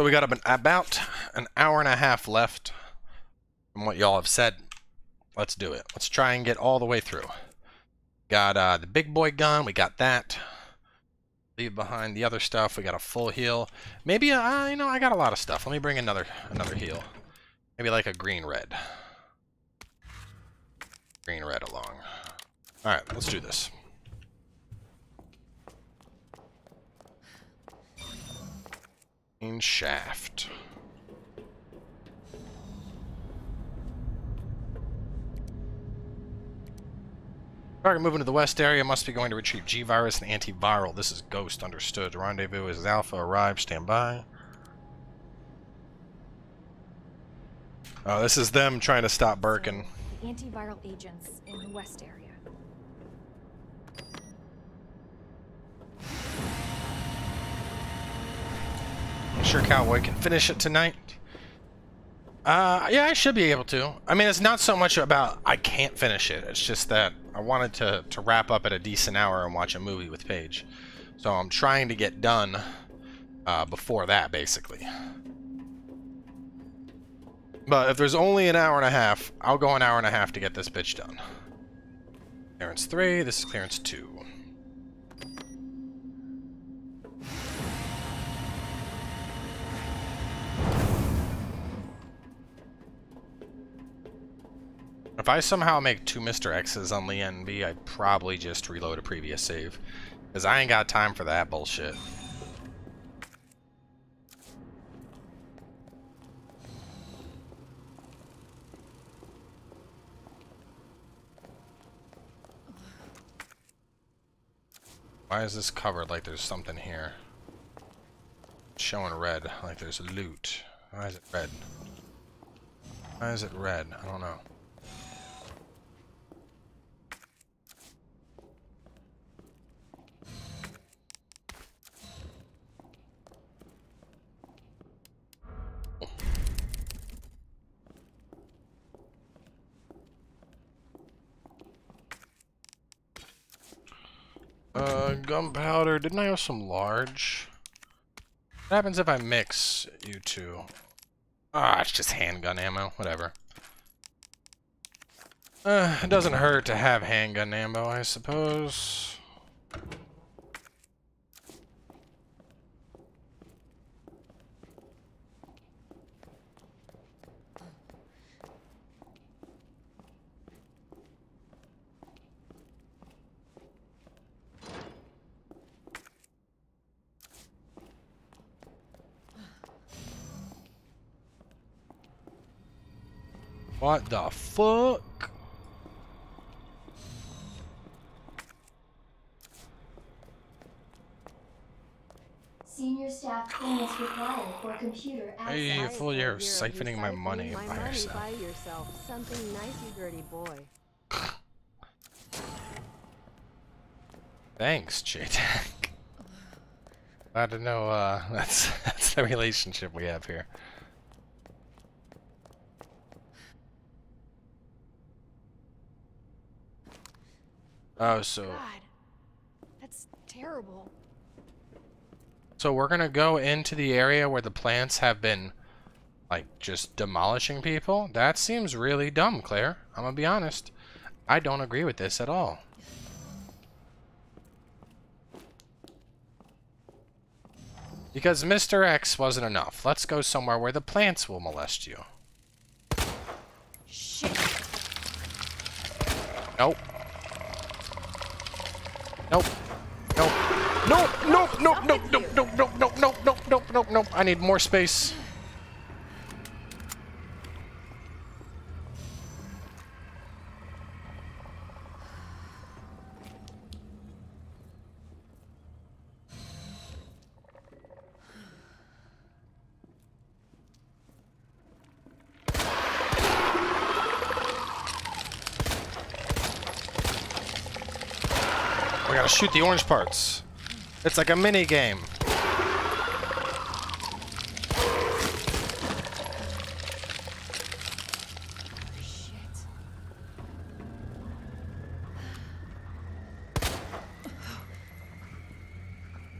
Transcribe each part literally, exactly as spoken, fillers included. So we got about an hour and a half left from what y'all have said. Let's do it. Let's try and get all the way through. Got uh, the big boy gun. We got that. Leave behind the other stuff. We got a full heal. Maybe, uh, you know, I got a lot of stuff. Let me bring another another heal. Maybe like a green-red. Green-red along. All right, let's do this. In shaft. Target moving to the west area. Must be going to retrieve G virus and antiviral. This is Ghost. Understood. Rendezvous is Alpha. Arrived. Stand by. Oh, this is them trying to stop Birkin. The antiviral agents in the west area. I'm sure Cowboy can finish it tonight. Uh, yeah, I should be able to. I mean, it's not so much about I can't finish it. It's just that I wanted to, to wrap up at a decent hour and watch a movie with Paige. So I'm trying to get done uh, before that, basically. But if there's only an hour and a half, I'll go an hour and a half to get this bitch done. Clearance three, this is clearance two. If I somehow make two Mister X's on Leon B, I'd probably just reload a previous save. Because I ain't got time for that bullshit. Why is this covered like there's something here? It's showing red, like there's loot. Why is it red? Why is it red? I don't know. Uh, gunpowder. Didn't I have some large? What happens if I mix you two? Ah, oh, it's just handgun ammo. Whatever. Uh, it doesn't hurt to have handgun ammo, I suppose. What the fuck? Senior staff clearance required for computer access. Hey, fool, you're siphoning my money by yourself. Something nice, you dirty boy. Thanks, J-Tac. I don't know, uh, that's, that's the relationship we have here. Oh, so... God, that's terrible. So we're gonna go into the area where the plants have been, like, just demolishing people? That seems really dumb, Claire. I'm gonna be honest. I don't agree with this at all. Because Mister X wasn't enough. Let's go somewhere where the plants will molest you. Shit. Nope. Nope. Nope. Nope. Nope. Nope. Nope. Nope. Nope. Nope. Nope. Nope. Nope. Nope. Nope. Nope. I need more space. Shoot the orange parts. It's like a mini game. Shit.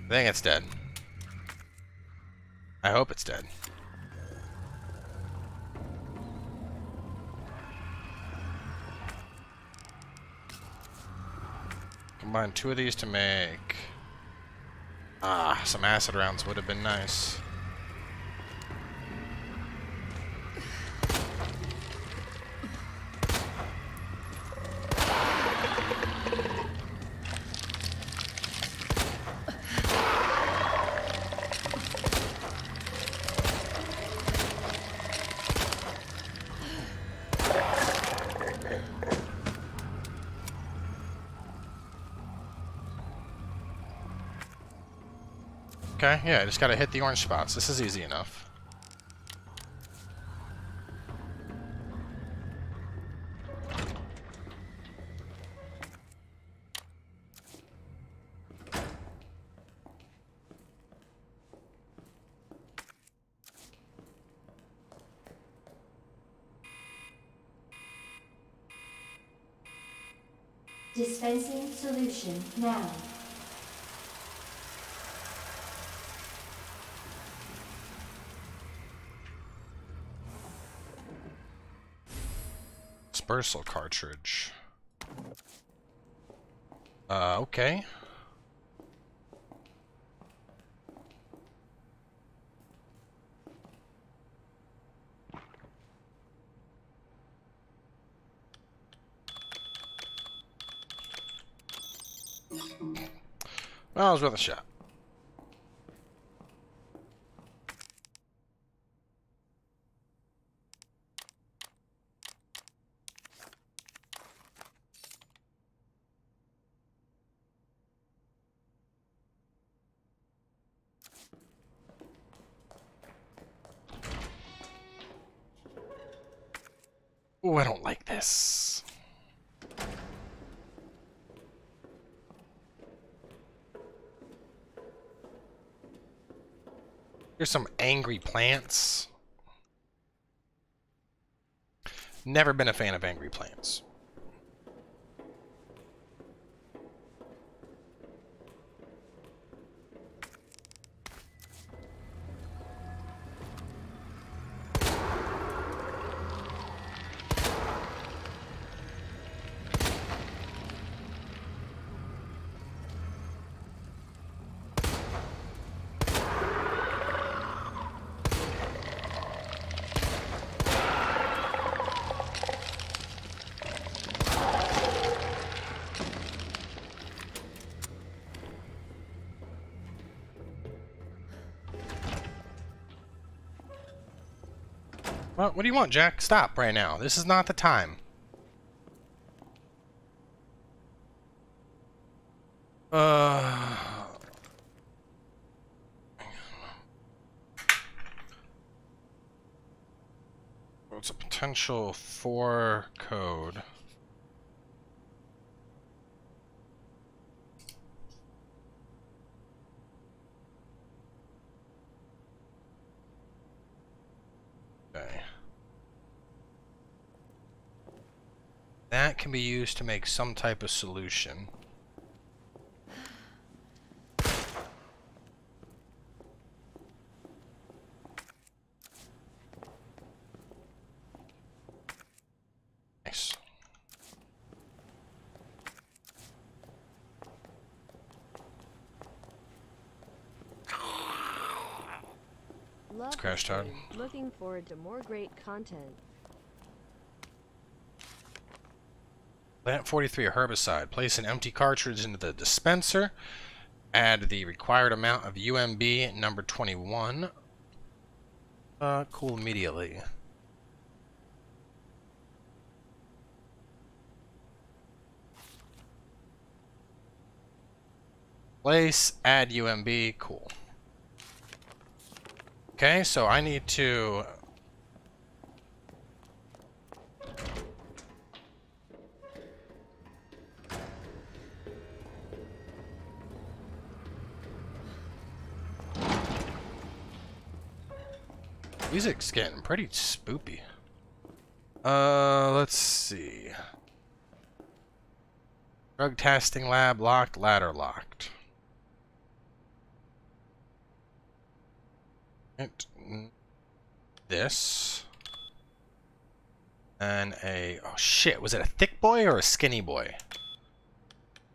I think it's dead. I hope it's dead. Combine two of these to make... Ah, some acid rounds would have been nice. Okay, yeah, I just gotta hit the orange spots. This is easy enough. Dispensing solution now. Dispersal cartridge. Uh, okay. Well, I was worth a shot. Oh, I don't like this. Here's some angry plants. Never been a fan of angry plants. What, what do you want, Jack? Stop right now. This is not the time. Uh... Well, it's a potential four code. That can be used to make some type of solution. Nice. It's Crash Tide. Looking forward to more great content. Plant forty-three, a herbicide. Place an empty cartridge into the dispenser. Add the required amount of U M B number twenty-one. Uh, cool immediately. Place, add U M B, cool. Okay, so I need to... Music's getting pretty spoopy. Uh, let's see. Drug testing lab locked, ladder locked. Right. This. And a... Oh, shit. Was it a thick boy or a skinny boy?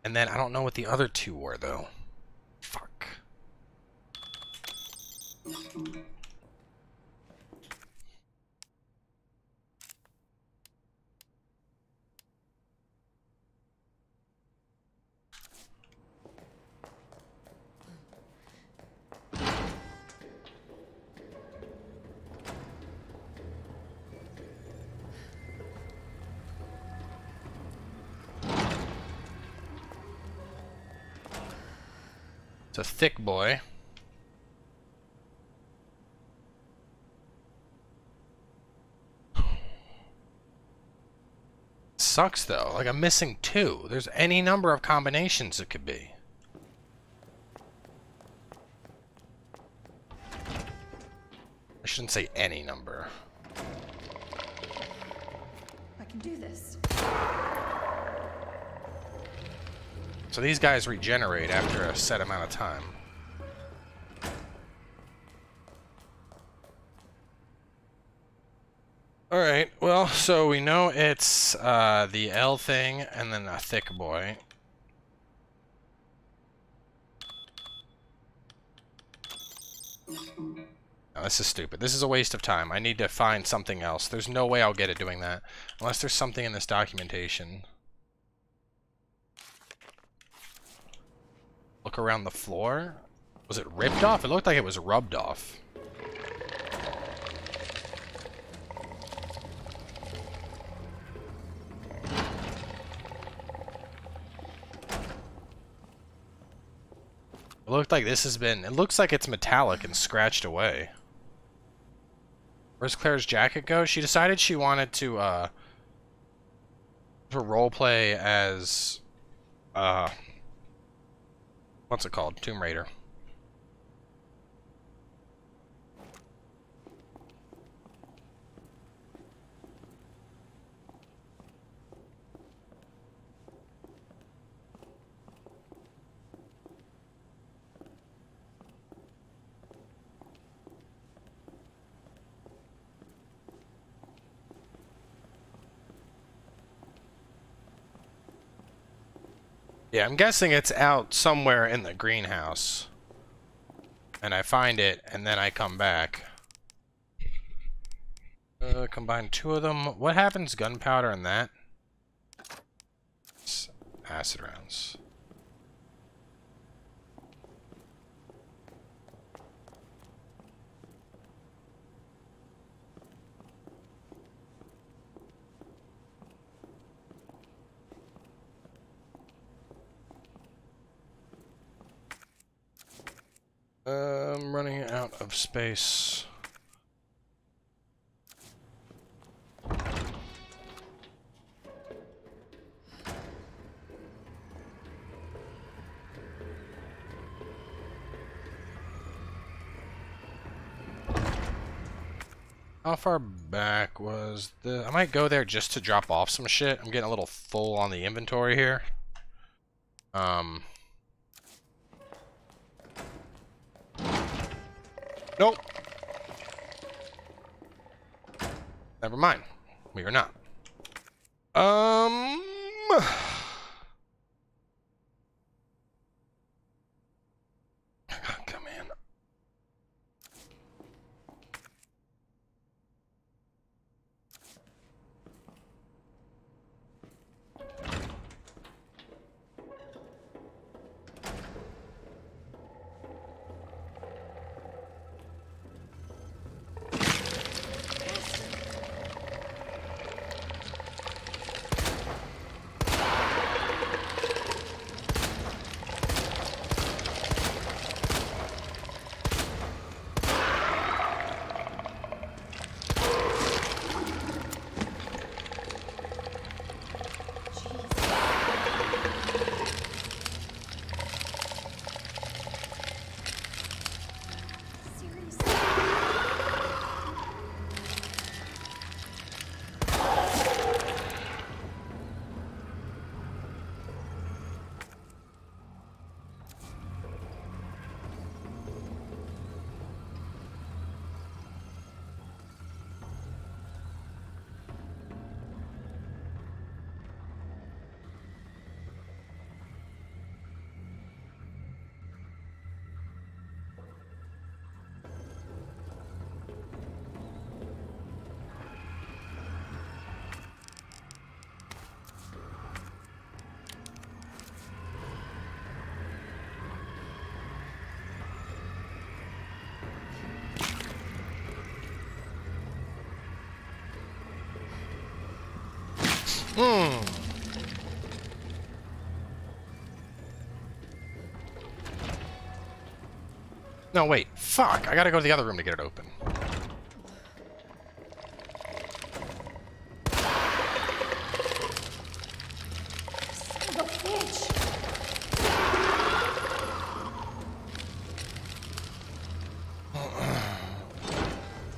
And then I don't know what the other two were, though. Fuck. It's a thick boy. Sucks though, like I'm missing two. There's any number of combinations it could be. I shouldn't say any number. I can do this. So these guys regenerate after a set amount of time. Alright, well, so we know it's uh, the L thing and then a thick boy. No, this is stupid. This is a waste of time. I need to find something else. There's no way I'll get it doing that. Unless there's something in this documentation. Look around the floor. Was it ripped off? It looked like it was rubbed off. It looked like this has been... It looks like it's metallic and scratched away. Where's Claire's jacket go? She decided she wanted to, uh... to roleplay as... Uh... What's it called? Tomb Raider. Yeah, I'm guessing it's out somewhere in the greenhouse. And I find it, and then I come back. Uh, combine two of them. What happens? Gunpowder and that? It's acid rounds. Uh, I'm running out of space. How far back was the... I might go there just to drop off some shit. I'm getting a little full on the inventory here. Um... Nope. Never mind. We are not. Um. Come in. Hmm. No, wait. Fuck! I gotta go to the other room to get it open.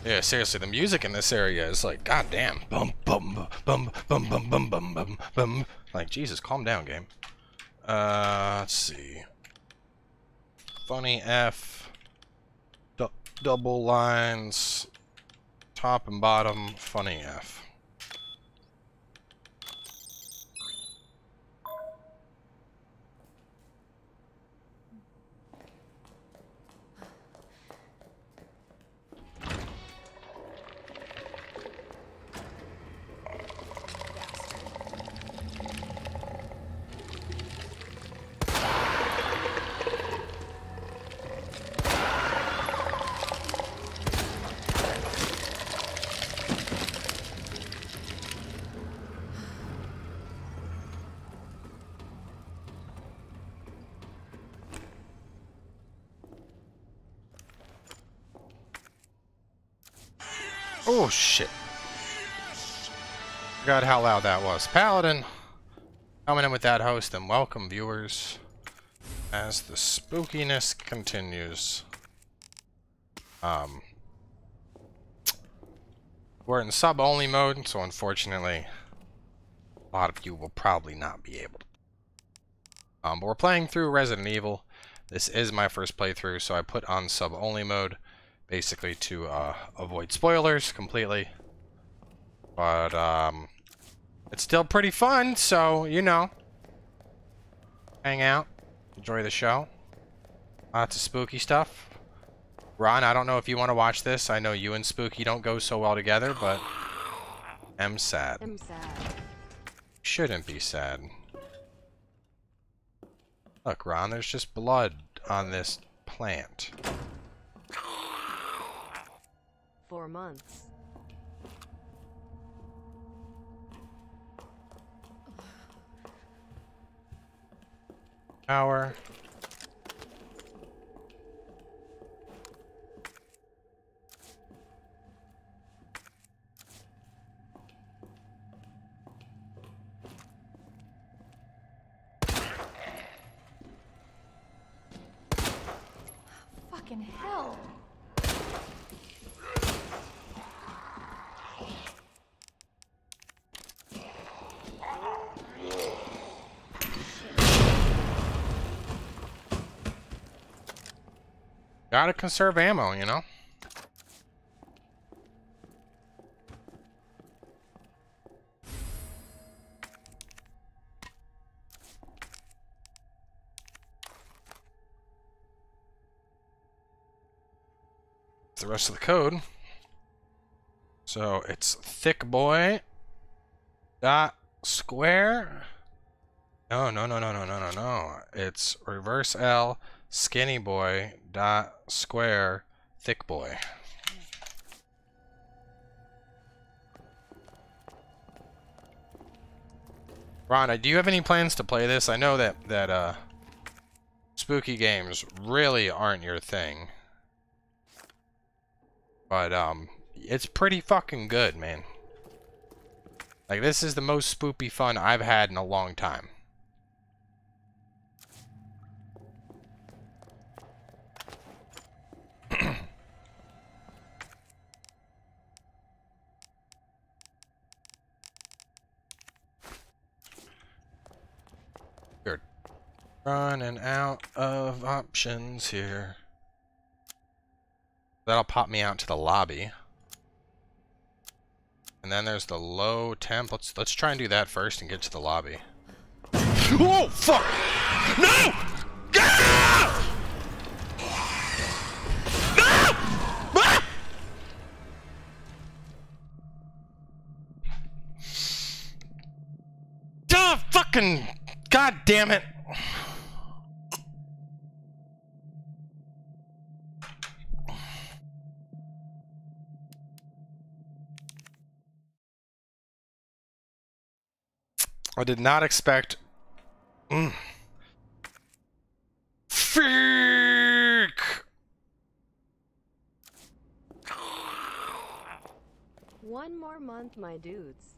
Yeah, seriously, the music in this area is like, goddamn. Bum bum bum bum bum bum bum bum bum. Like, Jesus, calm down, game. Uh, let's see. Funny F. Du double lines. Top and bottom. Funny F. Oh shit. Forgot how loud that was. Paladin coming in with that host, and welcome viewers as the spookiness continues. Um We're in sub only mode, so unfortunately a lot of you will probably not be able to. Um but we're playing through Resident Evil. This is my first playthrough, so I put on sub only mode. Basically to uh, avoid spoilers completely, but um, it's still pretty fun, so, you know, hang out, enjoy the show, lots of spooky stuff. Ron, I don't know if you want to watch this. I know you and Spooky don't go so well together, but I'm sad. I'm sad. Shouldn't be sad. Look, Ron, there's just blood on this plant. Four months. Power. Fucking hell. Gotta conserve ammo, you know? It's the rest of the code. So it's thick boy dot square. No, no, no, no, no, no, no, no. It's reverse L. Skinny boy dot square thick boy. Rhonda, do you have any plans to play this? I know that that uh, spooky games really aren't your thing, but um, it's pretty fucking good, man. Like, this is the most spoopy fun I've had in a long time. Running out of options here. That'll pop me out to the lobby. And then there's the low temp. Let's let's try and do that first and get to the lobby. Oh fuck! No! Ah! No! Ah! Duh, fucking god damn it! I did not expect... Mm. Freak! One more month, my dudes.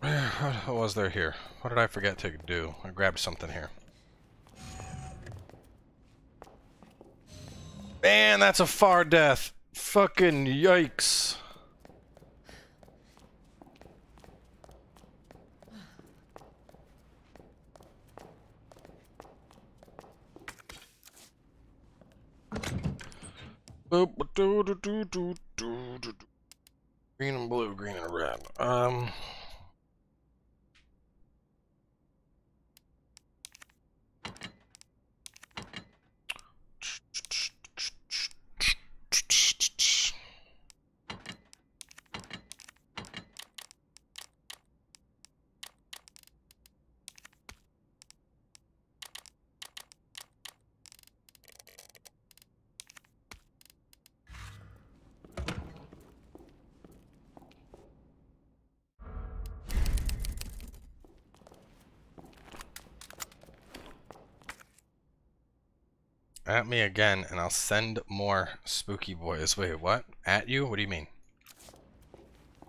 What was there here? What did I forget to do? I grabbed something here. Man, that's a far death. Fucking yikes. Green and blue, green and red. Um. At me again, and I'll send more spooky boys. Wait, what? At you? What do you mean?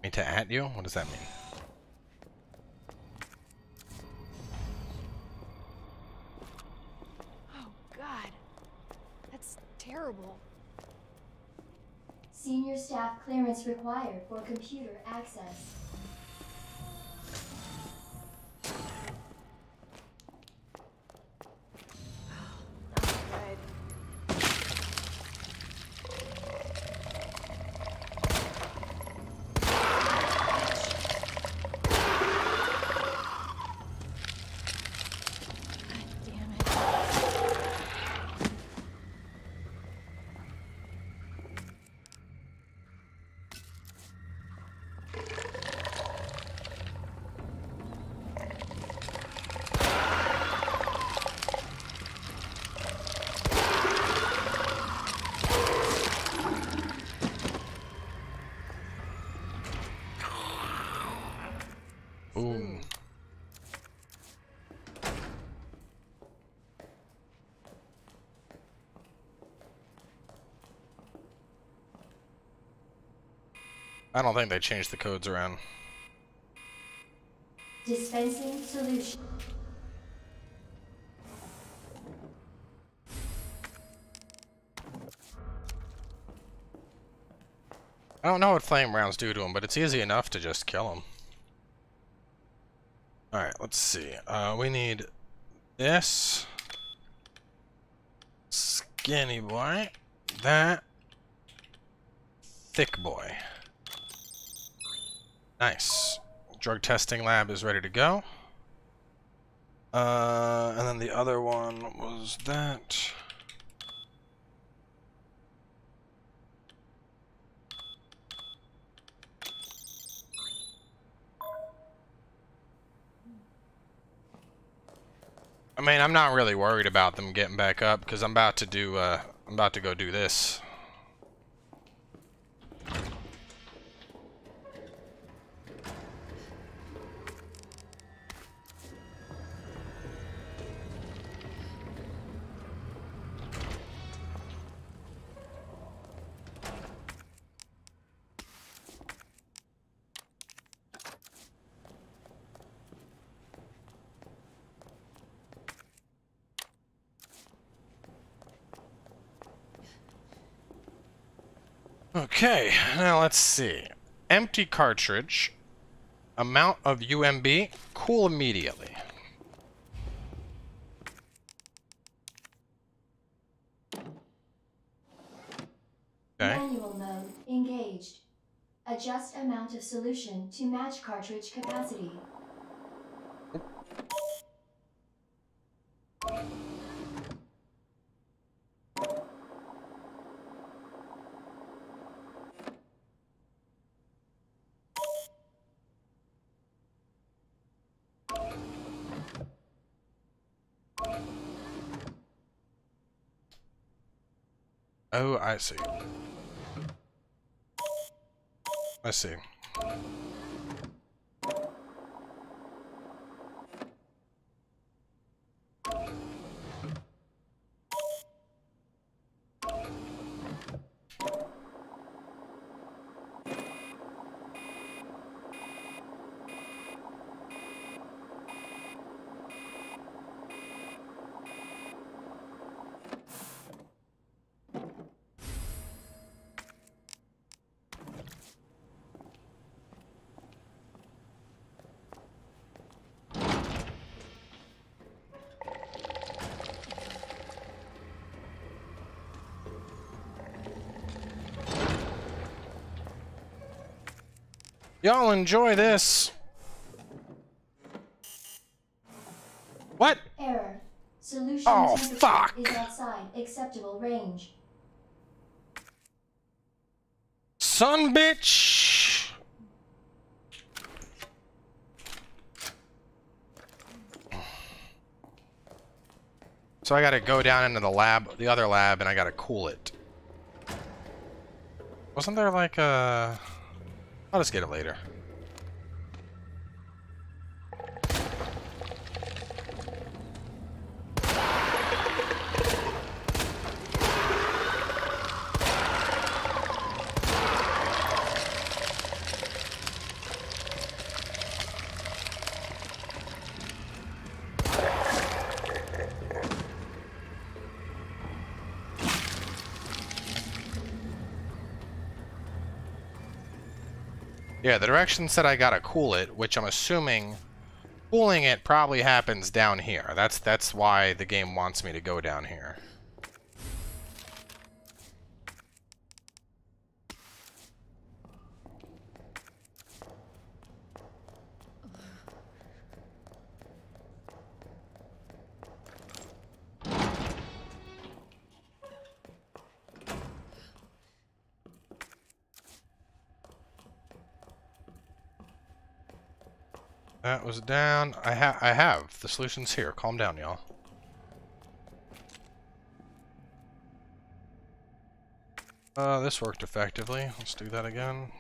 Mean to at you? What does that mean? Oh, God. That's terrible. Senior staff clearance required for computer access. I don't think they changed the codes around. Dispensing solution. I don't know what flame rounds do to them, but it's easy enough to just kill them. Alright, let's see. Uh, we need this. Skinny boy. That. Thick boy. Nice. Drug testing lab is ready to go. Uh, and then the other one was that. I mean, I'm not really worried about them getting back up because I'm about to do. Uh, I'm about to go do this. Okay, now let's see. Empty cartridge. Amount of U M B. Cool immediately. Okay. Manual mode engaged. Adjust amount of solution to match cartridge capacity. Oh, I see. I see. Y'all enjoy this. What? Error. Solution oh, fuck. Is outside acceptable range. Son bitch. So I gotta go down into the lab, the other lab, and I gotta cool it. Wasn't there like a... I'll just get it later. Yeah, the direction said I gotta cool it, which I'm assuming cooling it probably happens down here. That's that's why the game wants me to go down here. That was down. I ha I have the solution's here. Calm down, y'all. Uh, this worked effectively. Let's do that again.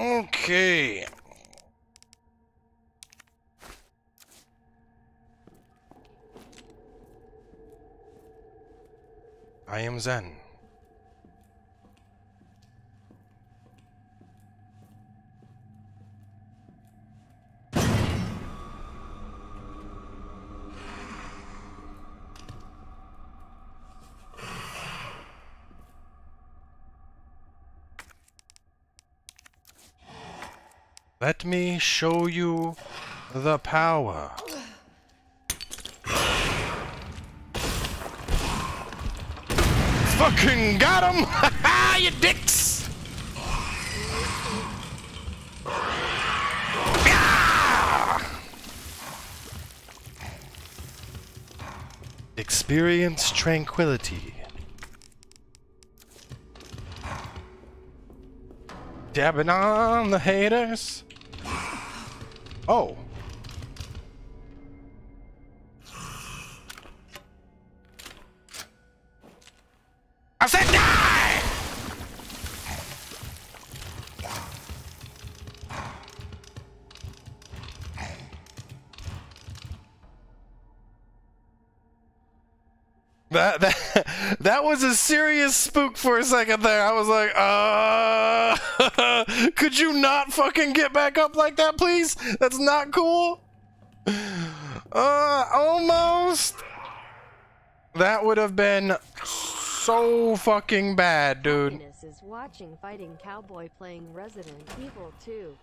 Okay. I am Zen. Let me show you the power. Fucking got him! Ha ha, you dicks! Ah! Experience tranquility. Dabbing on the haters. Oh. I said die! That, that, that was a serious spook for a second there. I was like, uh... Could you not fucking get back up like that, please? That's not cool. Uh, almost. That would have been so fucking bad, dude. Happiness is watching Fighting Cowboy playing Resident Evil two.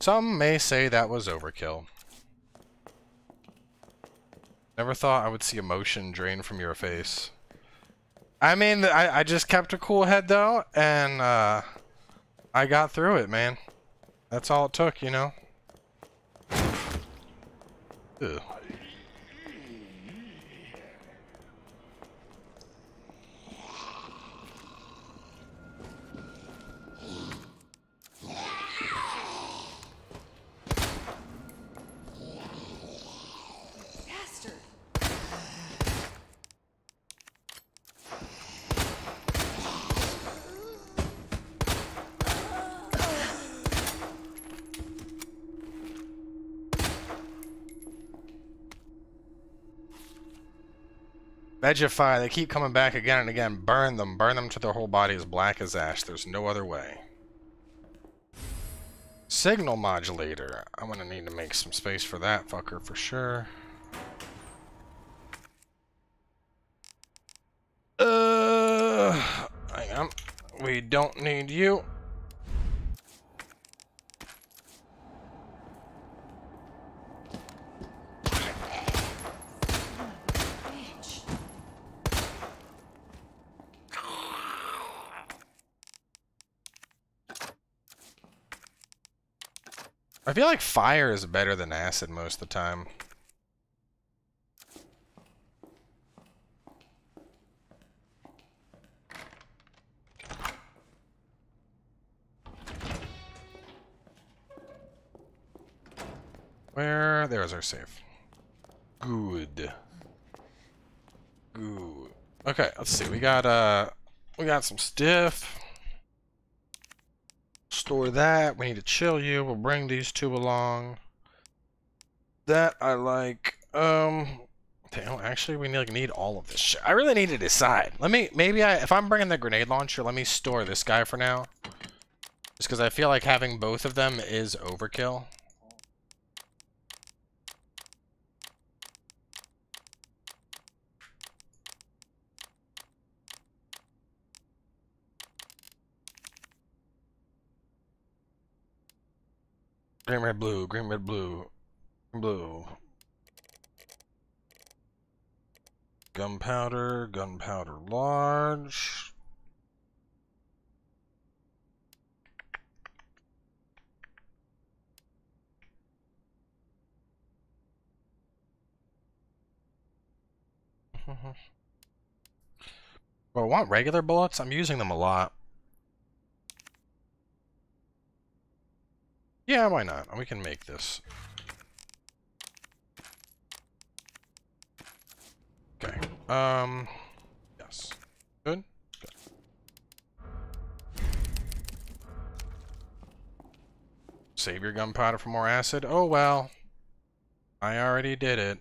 Some may say that was overkill. Never thought I would see emotion drain from your face. I mean, I, I just kept a cool head, though, and uh, I got through it, man. That's all it took, you know? Ugh. Vegify, they keep coming back again and again. Burn them, burn them to their whole body as black as ash. There's no other way. Signal modulator. I'm gonna need to make some space for that fucker for sure. Uh, hang on. We don't need you. I feel like fire is better than acid most of the time. Where? There's our safe. Good. Good. Okay, let's see. We got uh, we got some stiff. Store that. We need to chill you. We'll bring these two along. That I like. Um, damn, actually, we need, like, need all of this shit. I really need to decide. Let me, maybe I, if I'm bringing the grenade launcher, let me store this guy for now. Just because I feel like having both of them is overkill. Green, red, blue, green, red, blue, blue. Gunpowder, gunpowder large. Well, I want regular bullets. I'm using them a lot. Yeah, why not? We can make this. Okay. Um. Yes. Good. Good. Save your gunpowder for more acid. Oh well. I already did it.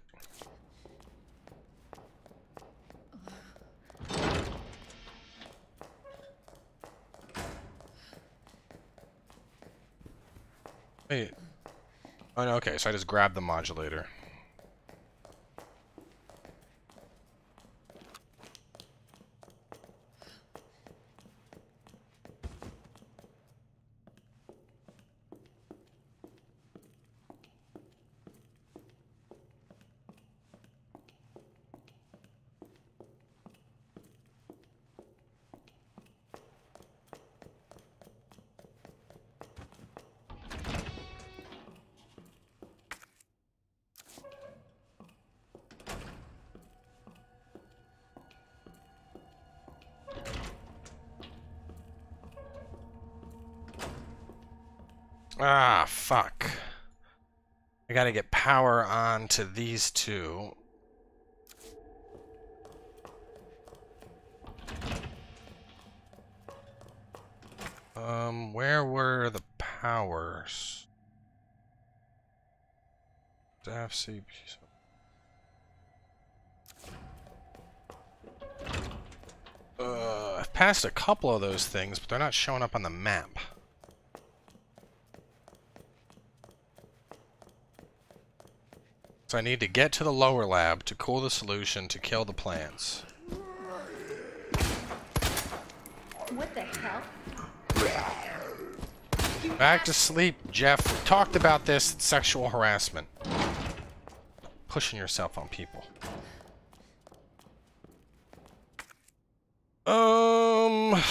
Wait. Oh, no, okay, so I just grabbed the modulator. Ah, fuck. I gotta get power on to these two. Um, where were the powers? Staff C P. Uh, I've passed a couple of those things, but they're not showing up on the map. So I need to get to the lower lab to cool the solution to kill the plants. What the hell? Back to sleep, Jeff. We talked about this. Sexual harassment. Pushing yourself on people. Um...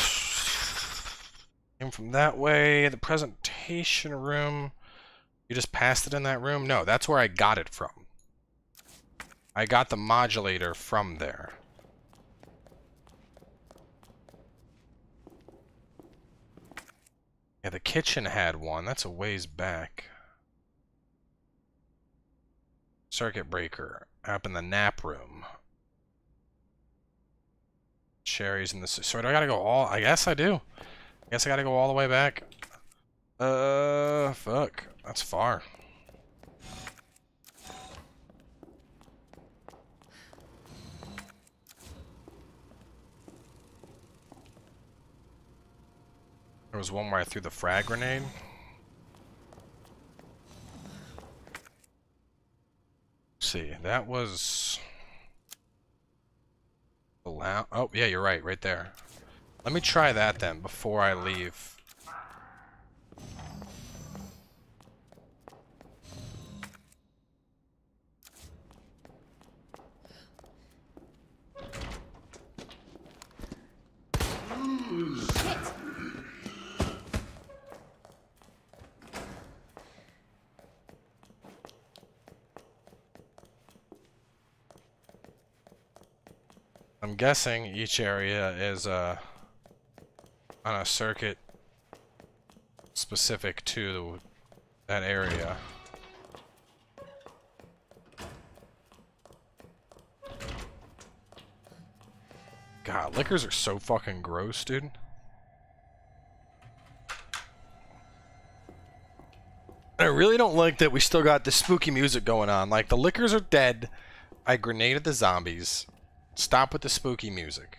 Came from that way. The presentation room. You just passed it in that room? No, that's where I got it from. I got the modulator from there. Yeah, the kitchen had one. That's a ways back. Circuit breaker up in the nap room. Cherries in the... So do I gotta go all... I guess I do. I guess I gotta go all the way back. Uh, fuck. That's far. There was one where I threw the frag grenade. Let's see, that was... Oh, yeah, you're right, right there. Let me try that then, before I leave. I'm guessing each area is uh, on a circuit specific to that area. God, liquors are so fucking gross, dude. I really don't like that we still got the spooky music going on. Like, the liquors are dead. I grenaded the zombies. Stop with the spooky music.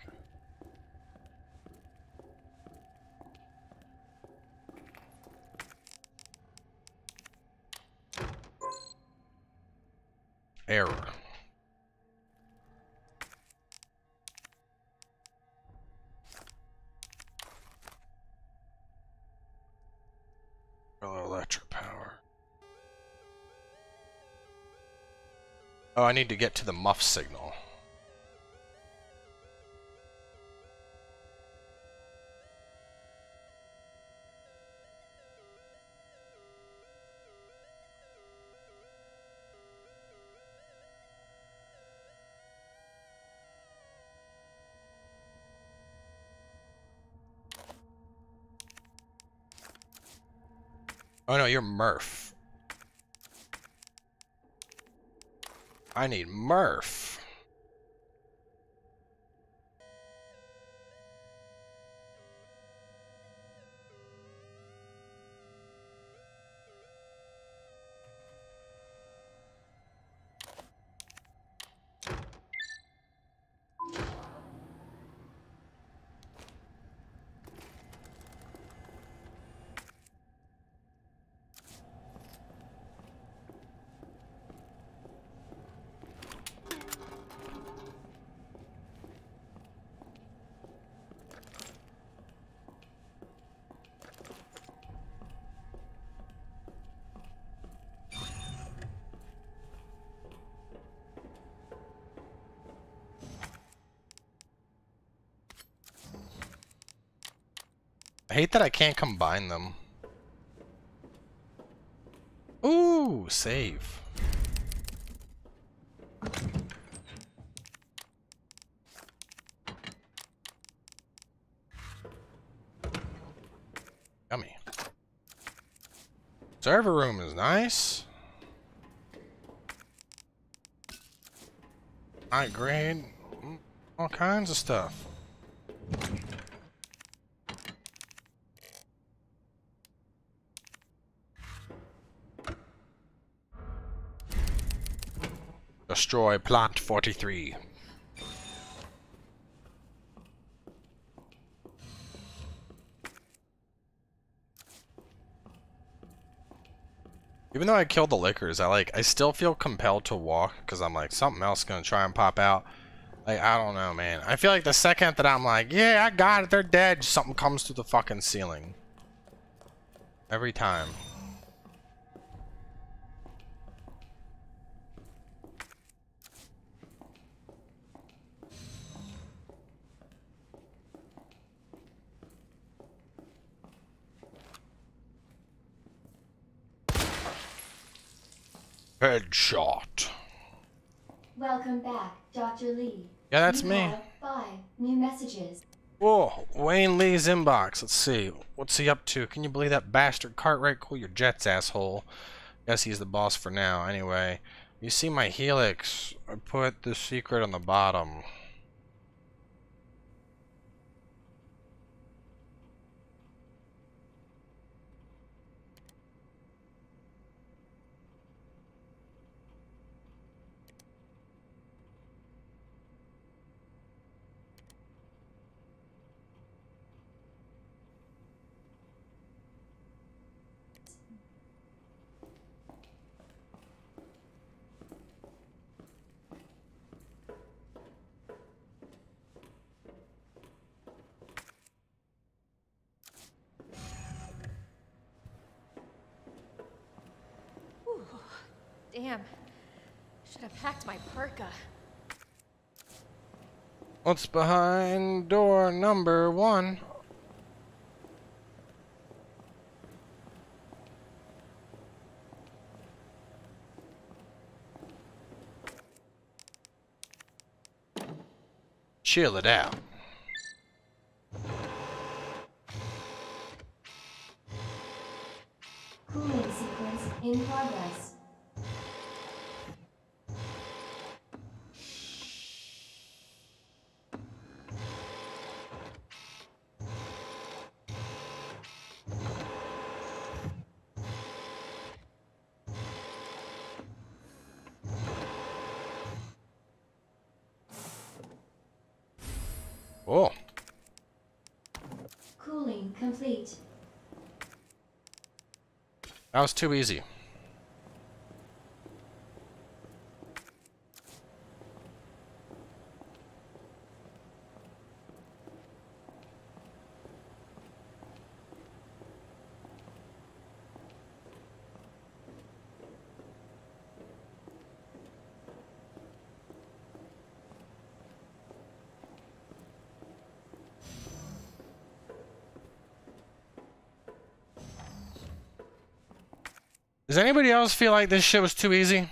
Error. Electric power. Oh, I need to get to the muff signal. Oh no, you're Murph. I need Murph. I hate that I can't combine them. Ooh, save. Yummy. Server room is nice. High grade. All kinds of stuff. Destroy plot forty-three. Even though I killed the liquors, I like I still feel compelled to walk because I'm like something else gonna try and pop out. Like I don't know, man. I feel like the second that I'm like, yeah, I got it, they're dead, something comes through the fucking ceiling. Every time. Headshot. Welcome back, Doctor Lee. Yeah, that's you me. Five new messages. Whoa, Wayne Lee's inbox. Let's see. What's he up to? Can you believe that bastard Cartwright? Cool your jets, asshole. Guess he's the boss for now. Anyway, you see my helix. I put the secret on the bottom. Damn. Should have packed my parka. What's behind door number one? Chill it out. Cooling sequence in progress. Oh. Cooling complete. That was too easy. Does anybody else feel like this shit was too easy?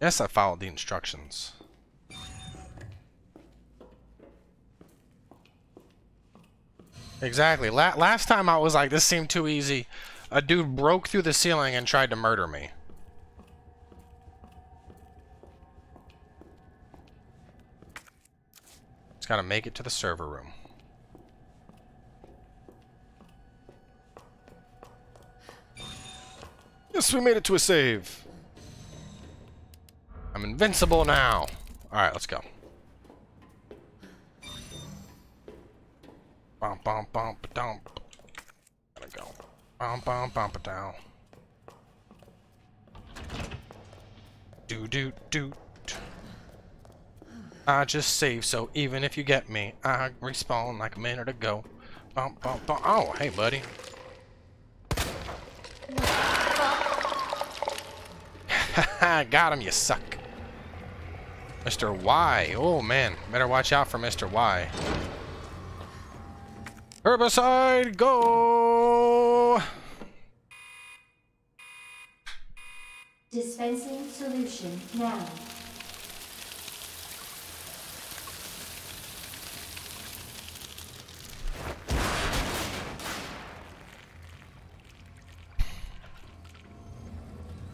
Yes, I followed the instructions. Exactly. La- last time I was like, this seemed too easy. A dude broke through the ceiling and tried to murder me. Just gotta make it to the server room. Yes, we made it to a save. I'm invincible now. Alright, let's go. Bum, bum, bum, ba-dum. Gotta go. Bum bum bum down. Do do do. I just saved, so even if you get me, I respawn like a minute ago. Bum bum bum. Oh, hey, buddy. Got him, you suck. Mister Y. Oh man, better watch out for Mister Y. Herbicide, go! Dispensing solution now.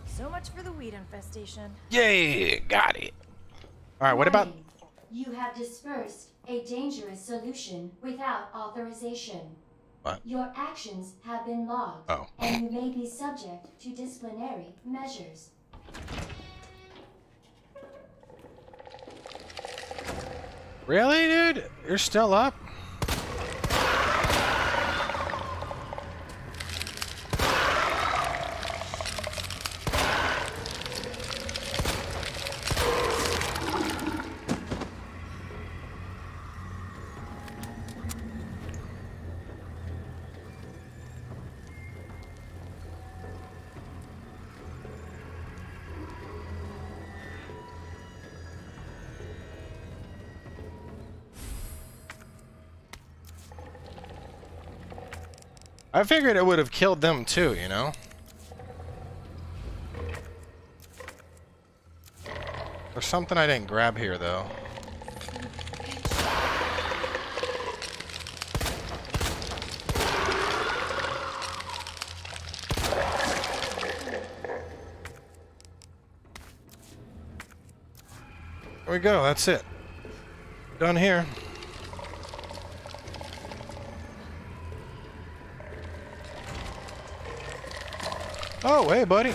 So much for the weed infestation. Yay, got it. All right, what about... You have dispersed a dangerous solution without authorization. What? Your actions have been logged, oh. And you may be subject to disciplinary measures. Really, dude? You're still up? I figured it would have killed them too, you know? There's something I didn't grab here though. There we go, that's it. Done here. Oh, hey, buddy.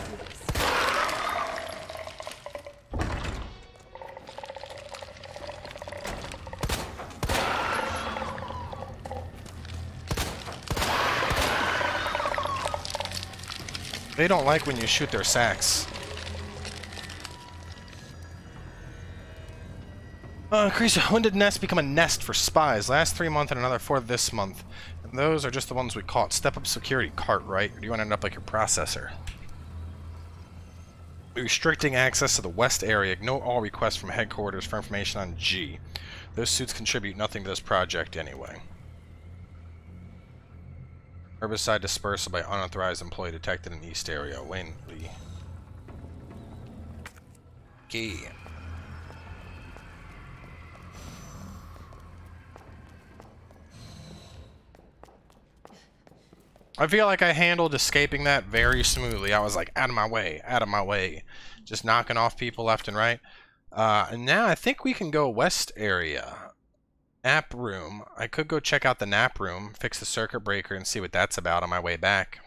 They don't like when you shoot their sacks. Uh, Creature, when did Nest become a nest for spies? Last three months and another four this month. And those are just the ones we caught. Step up security, Cartwright. Or do you want to end up like your processor? Restricting access to the West area. Ignore all requests from headquarters for information on G. Those suits contribute nothing to this project anyway. Herbicide dispersal by unauthorized employee detected in East area. Wayne Lee. Okay. I feel like I handled escaping that very smoothly. I was like, out of my way, out of my way. Just knocking off people left and right. Uh, and now I think we can go west area. Nap room. I could go check out the nap room, fix the circuit breaker, and see what that's about on my way back.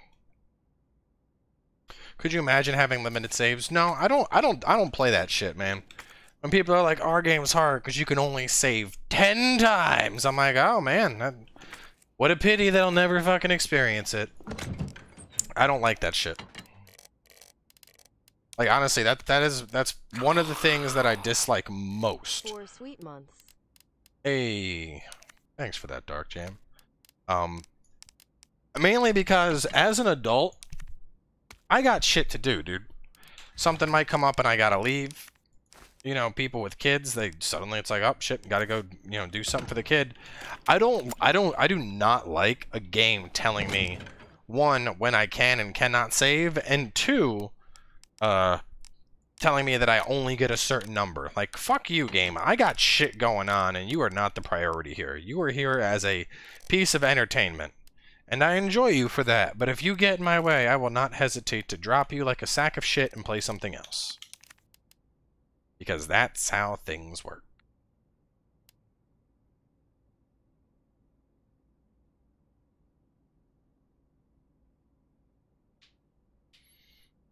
Could you imagine having limited saves? No, I don't I don't, I don't play that shit, man. When people are like, our game's hard because you can only save ten times. I'm like, oh, man, that... What a pity they'll never fucking experience it. I don't like that shit. Like, honestly, that that is that's one of the things that I dislike most. Four sweet months. Hey, thanks for that, Dark Jam. Um, mainly because as an adult, I got shit to do, dude. Something might come up and I gotta leave. You know, people with kids, they suddenly it's like, oh shit, gotta go, you know, do something for the kid. I don't, I don't, I do not like a game telling me, one, when I can and cannot save, and two, uh, telling me that I only get a certain number. Like, fuck you, game. I got shit going on, and you are not the priority here. You are here as a piece of entertainment, and I enjoy you for that. But if you get in my way, I will not hesitate to drop you like a sack of shit and play something else. Because that's how things work.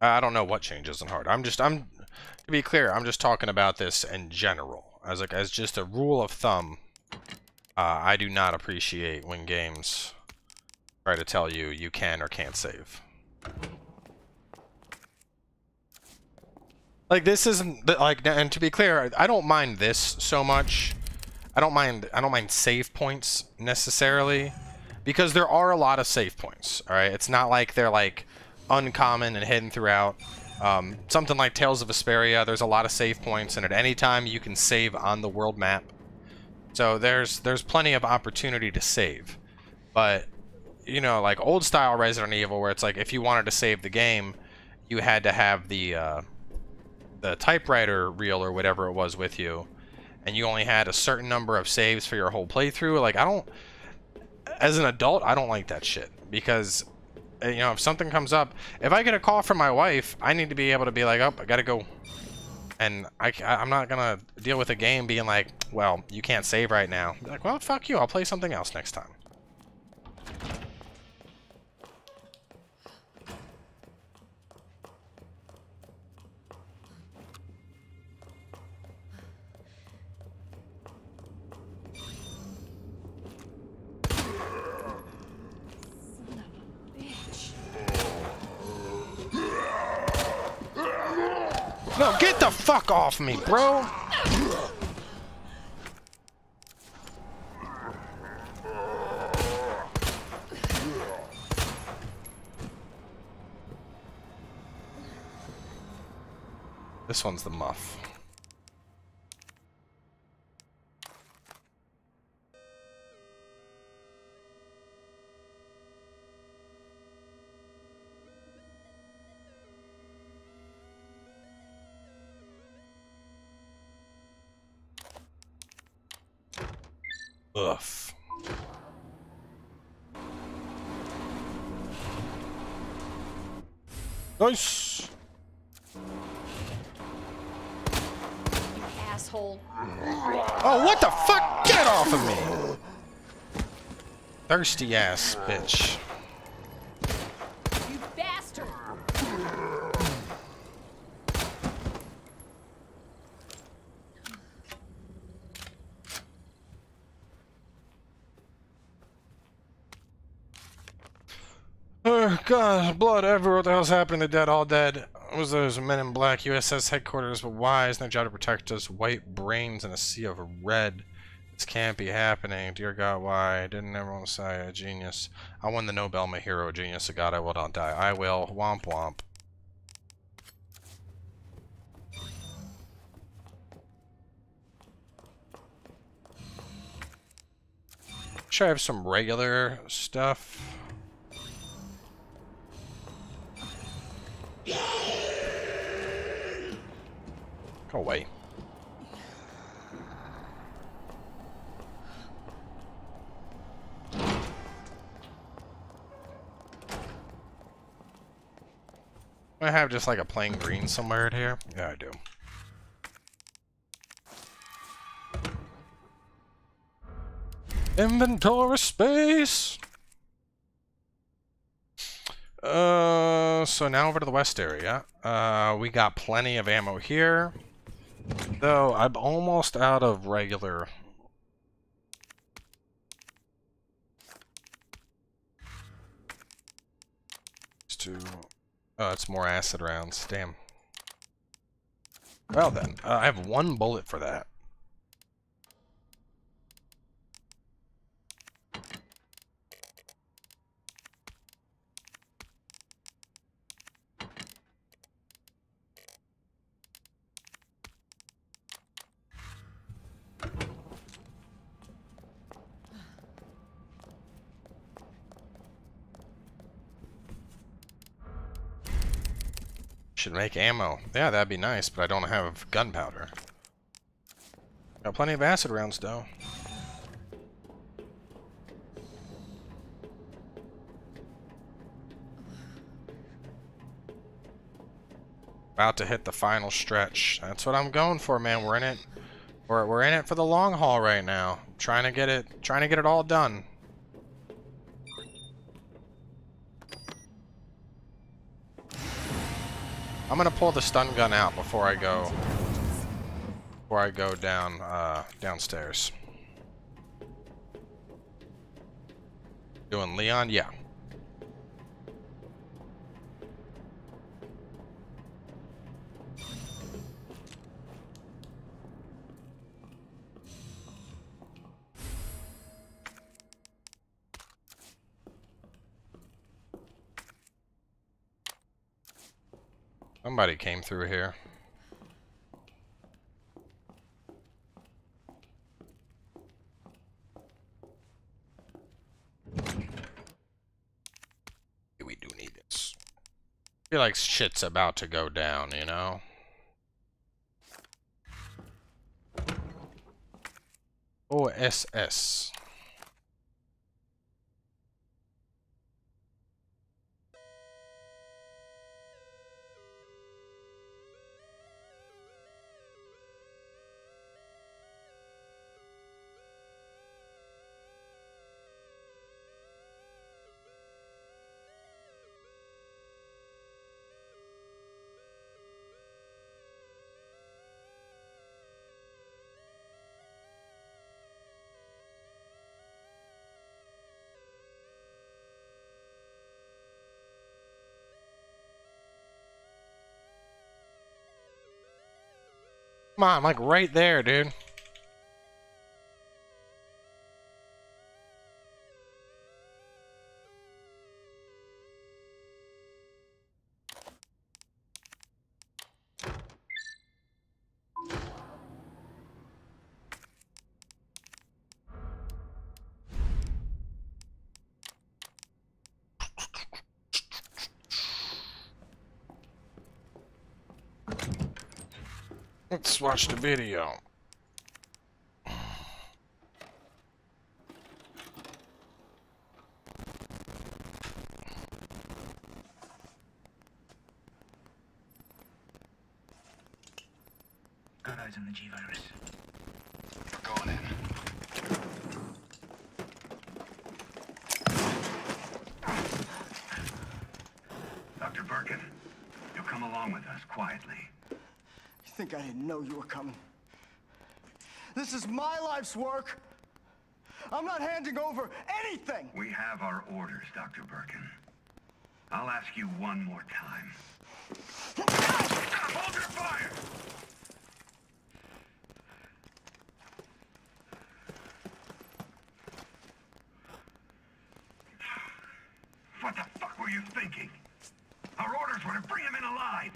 I don't know what changes in hard. I'm just, I'm, to be clear, I'm just talking about this in general. As like, as just a rule of thumb, uh, I do not appreciate when games try to tell you you can or can't save. Like, this isn't, like, and to be clear, I don't mind this so much. I don't mind, I don't mind save points, necessarily. Because there are a lot of save points, alright? It's not like they're, like, uncommon and hidden throughout. Um, something like Tales of Vesperia, there's a lot of save points, and at any time you can save on the world map. So there's, there's plenty of opportunity to save. But, you know, like, old-style Resident Evil, where it's like, if you wanted to save the game, you had to have the, uh... the typewriter reel or whatever it was with you, and you only had a certain number of saves for your whole playthrough. Like, I don't, as an adult, I don't like that shit, because, you know, if something comes up, if I get a call from my wife, I need to be able to be like, oh, I gotta go, and I, I'm not gonna deal with a game being like, well, you can't save right now. Like, well, fuck you, I'll play something else next time. No, get the fuck off me, bro! This one's the muff. Ugh. Nice. You asshole. Oh, what the fuck? Get off of me. Thirsty ass bitch. You bastard. Gosh, blood everywhere. What the hell's happening? They're dead, all dead. It was those men in black, U S S headquarters, but why? It's their job to protect us white brains in a sea of red. This can't be happening. Dear God, why? Didn't everyone say a genius? I won the Nobel, my hero, genius. A God, I will not die. I will. Womp womp. Should I have some regular stuff? Go away. I have just like a plain green somewhere in here. Yeah, I do. Inventory space. Uh, so now over to the west area. Uh, we got plenty of ammo here. Though I'm almost out of regular. Just to. Oh, it's more acid rounds. Damn. Well then, uh, I have one bullet for that. Should make ammo. Yeah, that'd be nice, but I don't have gunpowder. Got plenty of acid rounds, though. About to hit the final stretch. That's what I'm going for, man. We're in it. We're we're in it for the long haul right now. I'm trying to get it. Trying to get it all done. I'm gonna pull the stun gun out before I go before I go down uh, downstairs. Doing Leon, yeah. Somebody came through here. We do need this. I feel like shit's about to go down, you know? O S S. Come on, I'm like right there, dude. Let's watch the video. Got eyes on the G virus. We're going in. Doctor Birkin, you'll come along with us quietly. I think I didn't know you were coming. This is my life's work. I'm not handing over anything. We have our orders, Doctor Birkin. I'll ask you one more time. Stop! Hold your fire! What the fuck were you thinking? Our orders were to bring him in alive!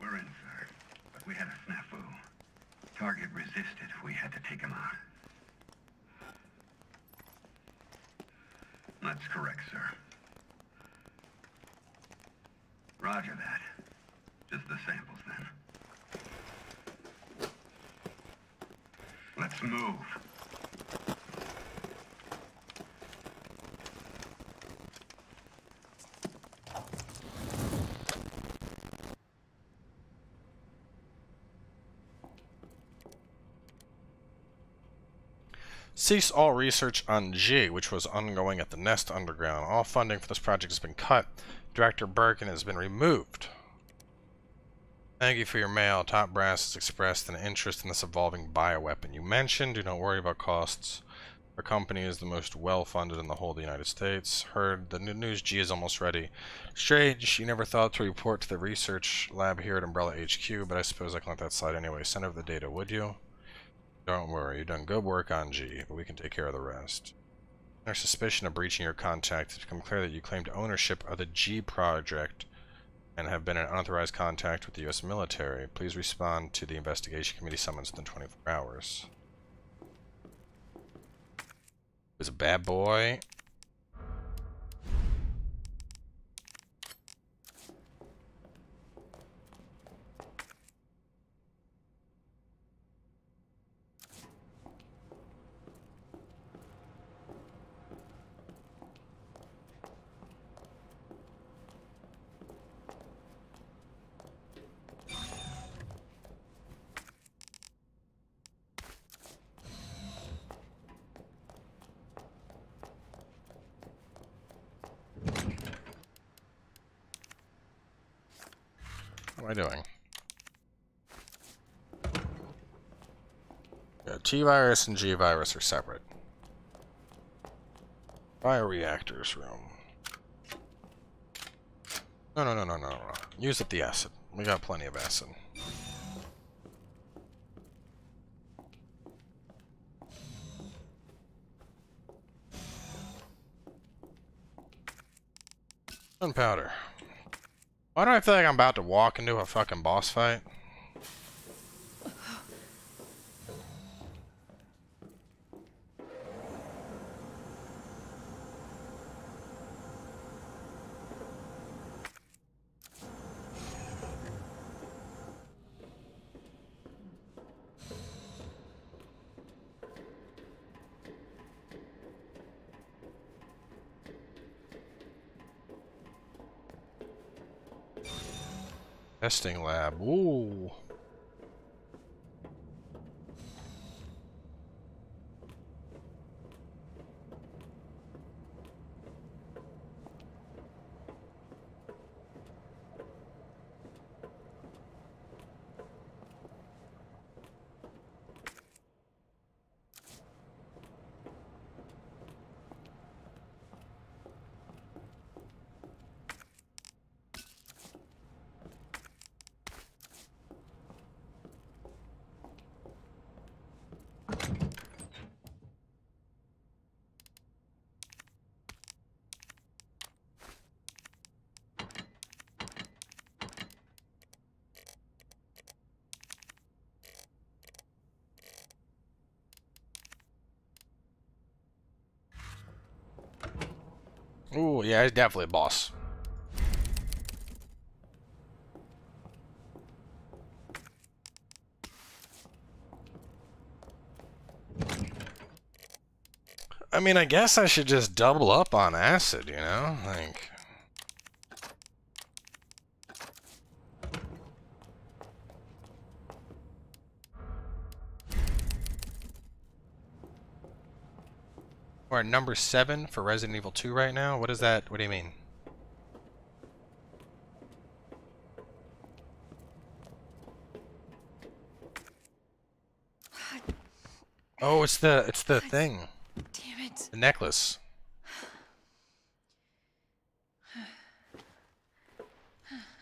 We're in, sir. But we had a snafu. Target resisted. We had to take him out. That's correct, sir. Roger that. Just the samples, then. Let's move. Cease all research on G, which was ongoing at the Nest Underground. All funding for this project has been cut. Director Birkin has been removed. Thank you for your mail. Top brass has expressed an interest in this evolving bioweapon you mentioned. Do not worry about costs. Our company is the most well-funded in the whole of the United States. Heard the new news. G is almost ready. Strange, you never thought to report to the research lab here at Umbrella H Q, but I suppose I can let that slide anyway. Send over the data, would you? Don't worry, you've done good work on G, but we can take care of the rest. Under suspicion of breaching your contact, it's become clear that you claimed ownership of the G project and have been in unauthorized contact with the U S military. Please respond to the investigation committee summons within twenty-four hours. It was a bad boy. What am I doing? Yeah, T virus and G virus are separate. Bioreactors room. No, no, no, no, no, no. Use up the acid. We got plenty of acid. Gunpowder. Why do I feel like I'm about to walk into a fucking boss fight? Testing lab. Ooh. Ooh, yeah, he's definitely a boss. I mean, I guess I should just double up on acid, you know? Like... We're at number seven for Resident Evil two right now. What is that? What do you mean? Oh, it's the it's the God thing. Damn it. The necklace.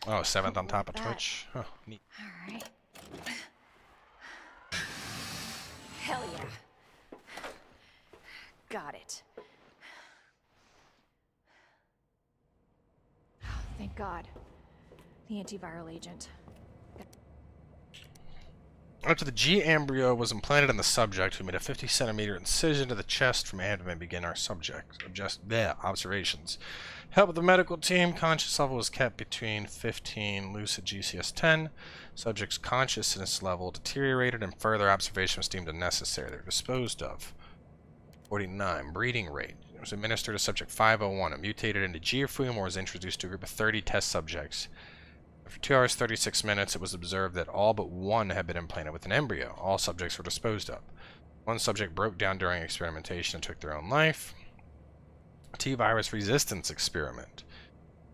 Oh, seventh on top of that. Twitch. Oh, neat. All right. Hell yeah. Got it. Oh, thank God. The antiviral agent. After the G embryo was implanted in the subject, we made a fifty centimeter incision to the chest from abdomen. Begin our subject just bleh, observations. Help with the medical team. Conscious level was kept between fifteen, lucid G C S ten. Subject's consciousness level deteriorated, and further observation was deemed unnecessary. They're disposed of. forty-nine. Breeding rate. It was administered to subject five oh one. It mutated into G or was introduced to a group of thirty test subjects. For two hours, thirty-six minutes, it was observed that all but one had been implanted with an embryo. All subjects were disposed of. One subject broke down during experimentation and took their own life. T virus resistance experiment.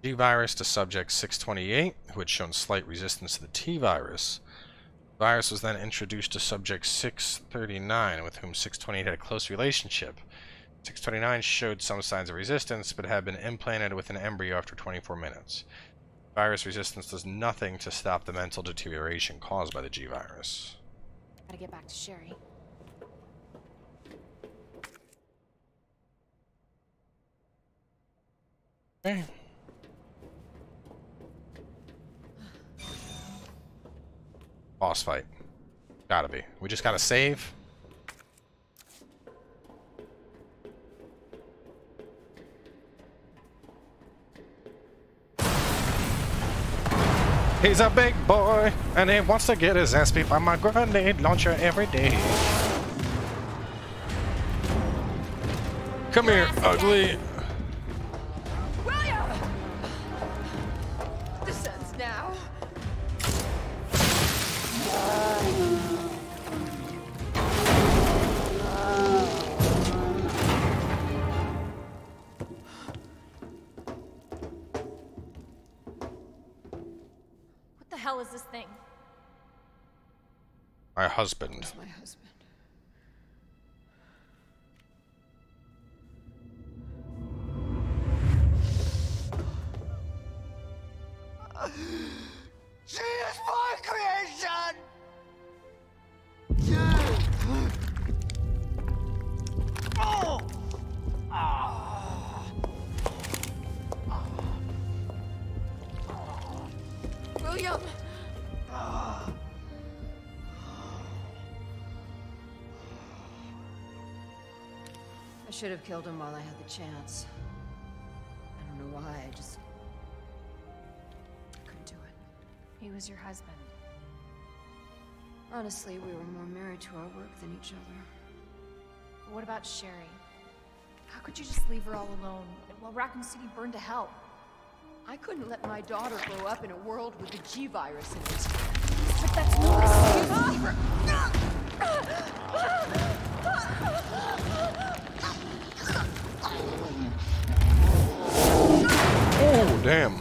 G virus to subject six twenty-eight, who had shown slight resistance to the T virus. The virus was then introduced to subject six thirty-nine, with whom six twenty-eight had a close relationship. six twenty-nine showed some signs of resistance, but had been implanted with an embryo after twenty-four minutes. Virus resistance does nothing to stop the mental deterioration caused by the G virus. Gotta get back to Sherry. Okay. Boss fight. Gotta be. We just gotta save. He's a big boy, and he wants to get his ass beat by my grenade launcher every day. Come here, ugly. William! This ends now. My husband. That's my husband. She is my creation. Oh. Oh. Oh. William. Oh. I should have killed him while I had the chance. I don't know why, I just couldn't do it. He was your husband. Honestly, we were more married to our work than each other. But what about Sherry? How could you just leave her all alone while Raccoon City burned to hell? I couldn't let my daughter grow up in a world with the G virus in it. But that's no excuse. Oh, damn.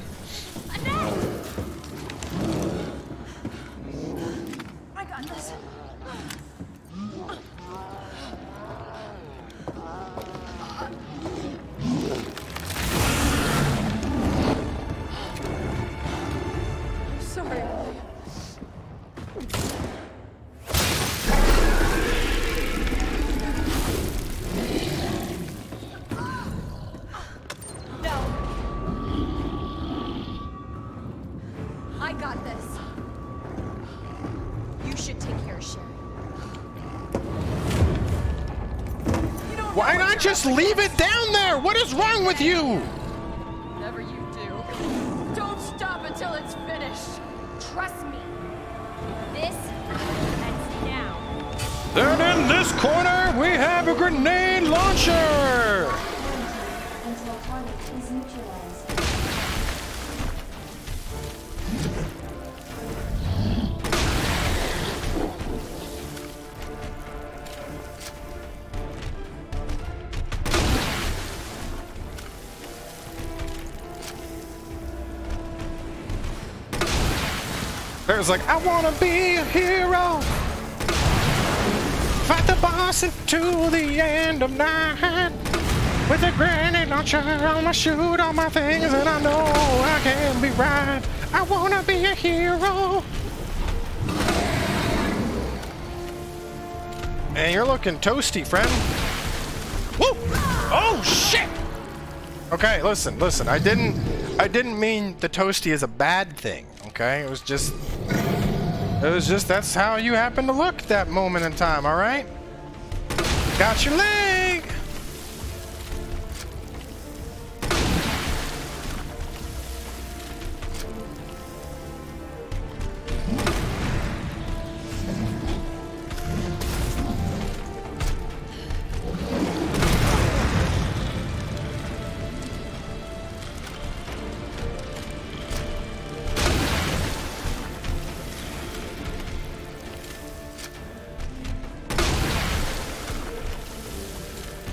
Just leave it down there! What is wrong with you? Whatever you do, don't stop until it's finished. Trust me. This ends now. Then in this corner, we have a grenade launcher! Until target is neutralized. There's like, I wanna be a hero. Fight the boss until the end of night. With a grenade launcher, I'ma shoot all my things and I know I can be right. I wanna be a hero. And you're looking toasty, friend. Woo! Oh shit! Okay, listen, listen. I didn't I didn't mean the toasty is a bad thing, okay? It was just It was just, that's how you happen to look at that moment in time, all right? Got your leg!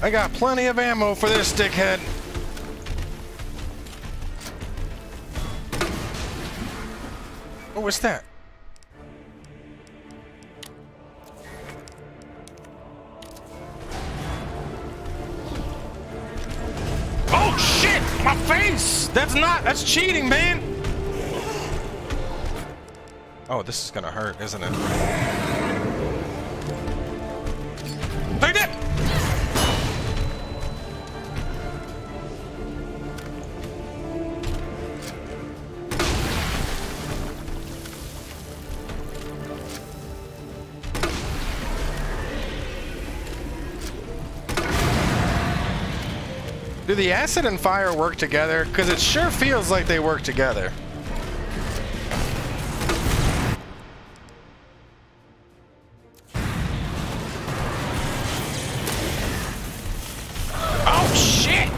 I got plenty of ammo for this dickhead. What was that? Oh shit! My face! That's not, that's cheating, man! Oh, this is gonna hurt, isn't it? Take that! Do the acid and fire work together? Because it sure feels like they work together. Oh shit!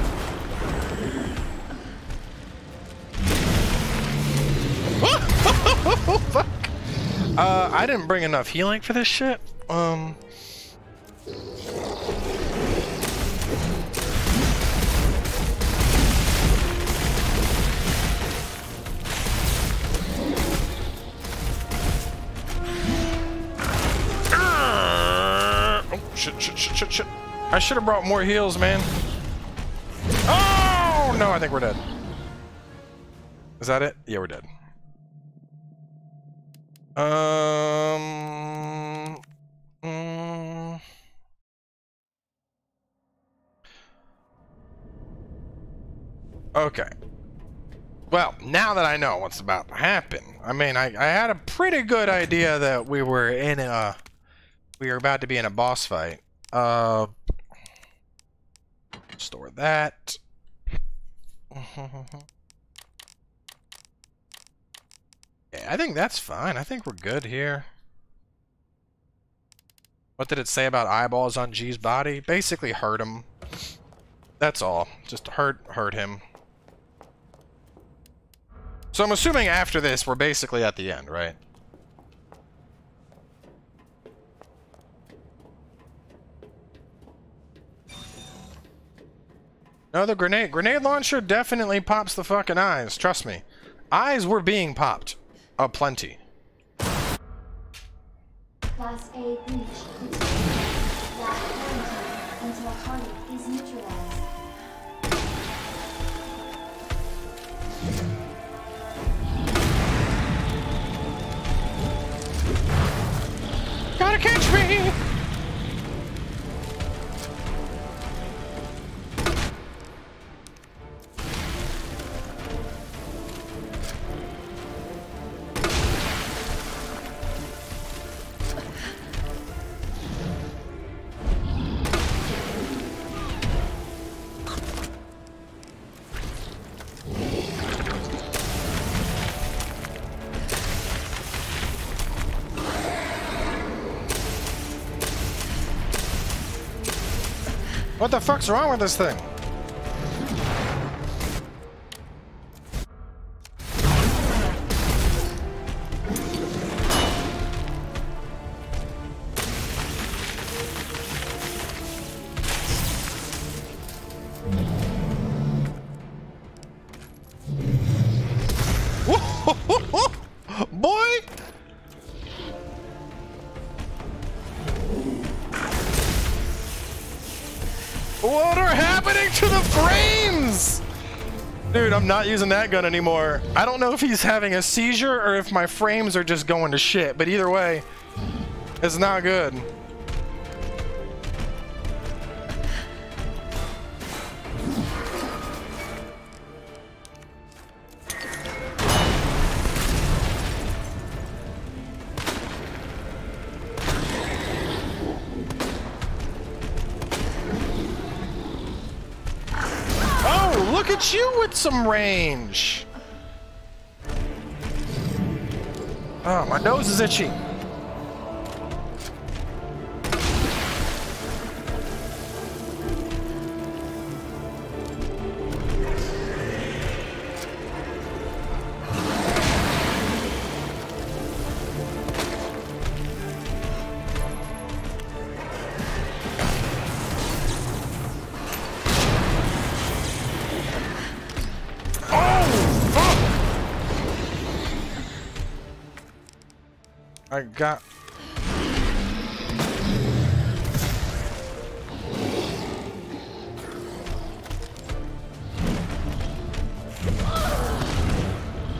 Fuck! Uh, I didn't bring enough healing for this shit. Um. Shit, shit, shit, shit, shit. I should have brought more heals, man. Oh, no, I think we're dead. Is that it? Yeah, we're dead. Um, um Okay. Well, now that I know what's about to happen, I mean, I, I had a pretty good idea that we were in a... We are about to be in a boss fight. Uh, store that. Yeah, I think that's fine. I think we're good here. What did it say about eyeballs on G's body? Basically hurt him. That's all. Just hurt, hurt him. So I'm assuming after this, we're basically at the end, right? No, the grenade grenade launcher definitely pops the fucking eyes. Trust me, eyes were being popped a plenty. Class A breach. Lock perimeter until target is neutralized. Gotta catch me! What the fuck's wrong with this thing? Boy! frames! Dude, I'm not using that gun anymore. I don't know if he's having a seizure or if my frames are just going to shit, but either way, it's not good. You with some range. Oh, my nose is itchy. I got...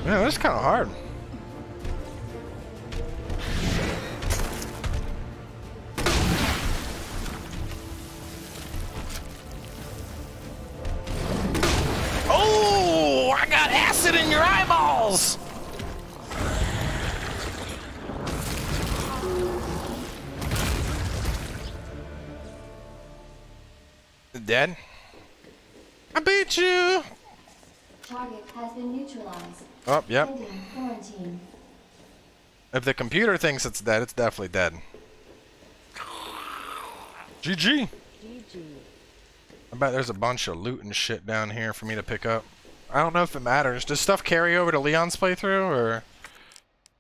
Man, that's kind of hard. Oh, I got acid in your eyeballs! Dead. I beat you. Target has been neutralized. Oh, yep. If the computer thinks it's dead, it's definitely dead. G G. G G. I bet there's a bunch of loot and shit down here for me to pick up. I don't know if it matters. Does stuff carry over to Leon's playthrough, or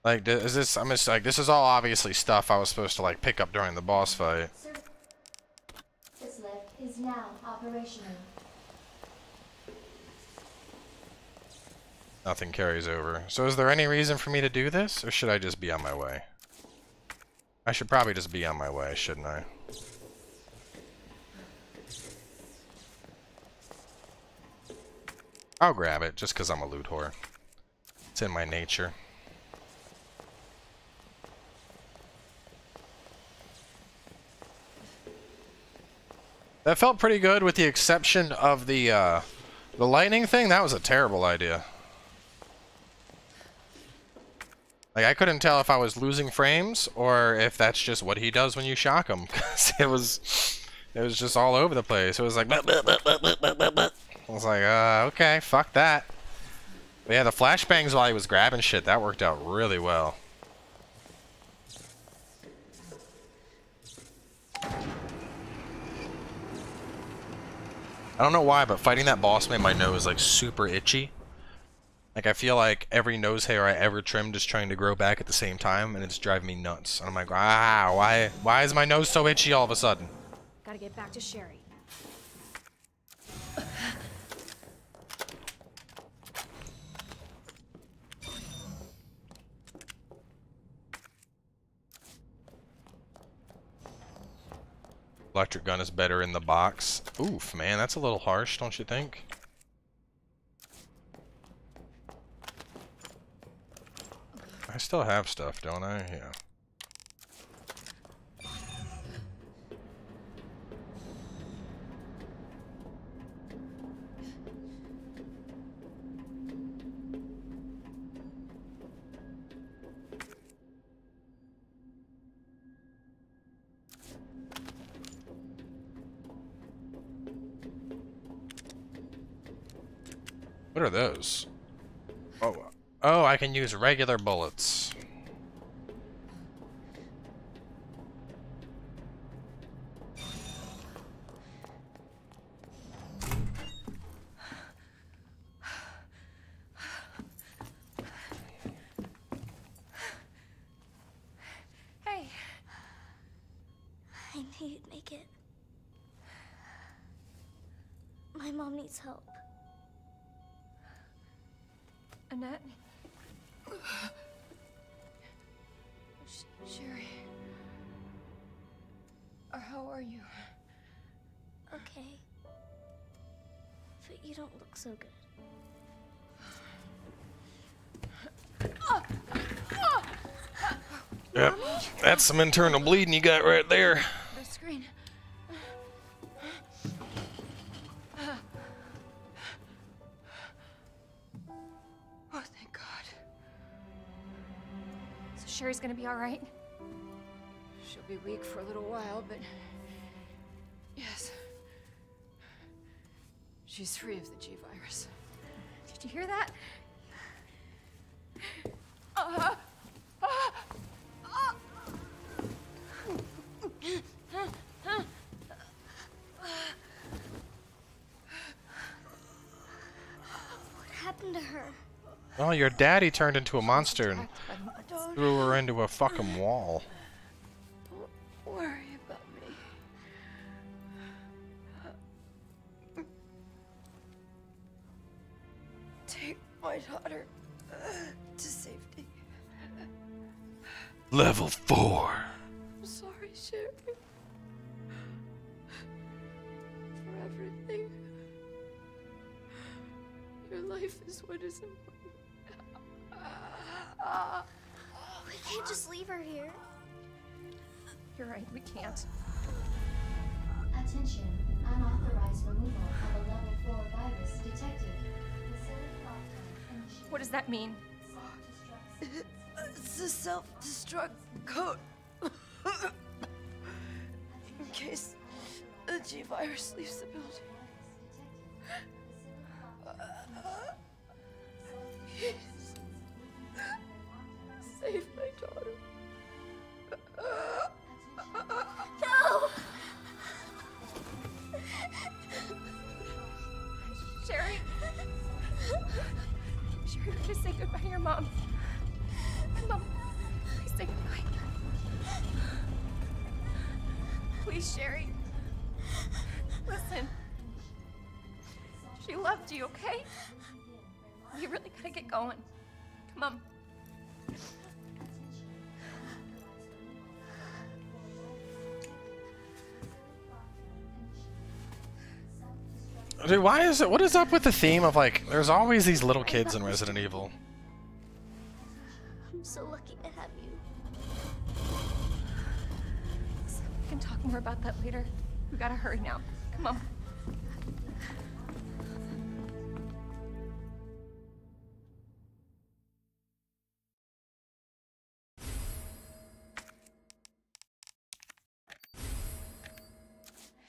like, is this? I'm just like, this is all obviously stuff I was supposed to like pick up during the boss fight. Is now operational. Nothing carries over. So is there any reason for me to do this, or should I just be on my way? I should probably just be on my way, shouldn't I? I'll grab it, just because I'm a loot whore. It's in my nature. That felt pretty good, with the exception of the uh, the lightning thing. That was a terrible idea. Like, I couldn't tell if I was losing frames or if that's just what he does when you shock him. Cause it was, it was just all over the place. It was like, bah, bah, bah, bah, bah, bah, bah. I was like, uh, okay, fuck that. But yeah, the flashbangs while he was grabbing shit, that worked out really well. I don't know why, but fighting that boss made my nose, like, super itchy. Like, I feel like every nose hair I ever trimmed is trying to grow back at the same time, and it's driving me nuts. And I'm like, ah, why, why is my nose so itchy all of a sudden? Gotta get back to Sherry. Electric gun is better in the box. Oof, man, that's a little harsh, don't you think? I still have stuff, don't I? Yeah. What are those? Oh, oh, I can use regular bullets. Hey, I knew you'd make it. My mom needs help. Annette? Sh Sherry? How are you? Okay. You don't look so good. Yep, that's some internal bleeding you got right there. The screen. Oh, thank God. So Sherry's gonna be all right? She'll be weak for a little while, but yes, she's free of the G virus. Did you hear that? Uh, uh. What happened to her? Well, your daddy turned into a monster and threw her into a fucking wall. Don't worry about me. Take my daughter to safety. Level four. I'm sorry, Sherry. For everything. Your life is what is important. We can't just leave her here. You're right, we can't. Attention, unauthorized removal of a level four virus detected. What does that mean? It's a self-destruct code. In case the G virus leaves the building. Please, save my daughter. No! Sherry! Sherry, just say goodbye to your mom. Mom, please say goodbye. Please, Sherry. Listen. She loved you, okay? You really gotta get going. Come on. Dude, why is it? What is up with the theme of like? There's always these little kids in Resident Evil. I'm so lucky to have you. So we can talk more about that later. We gotta hurry now. Come on.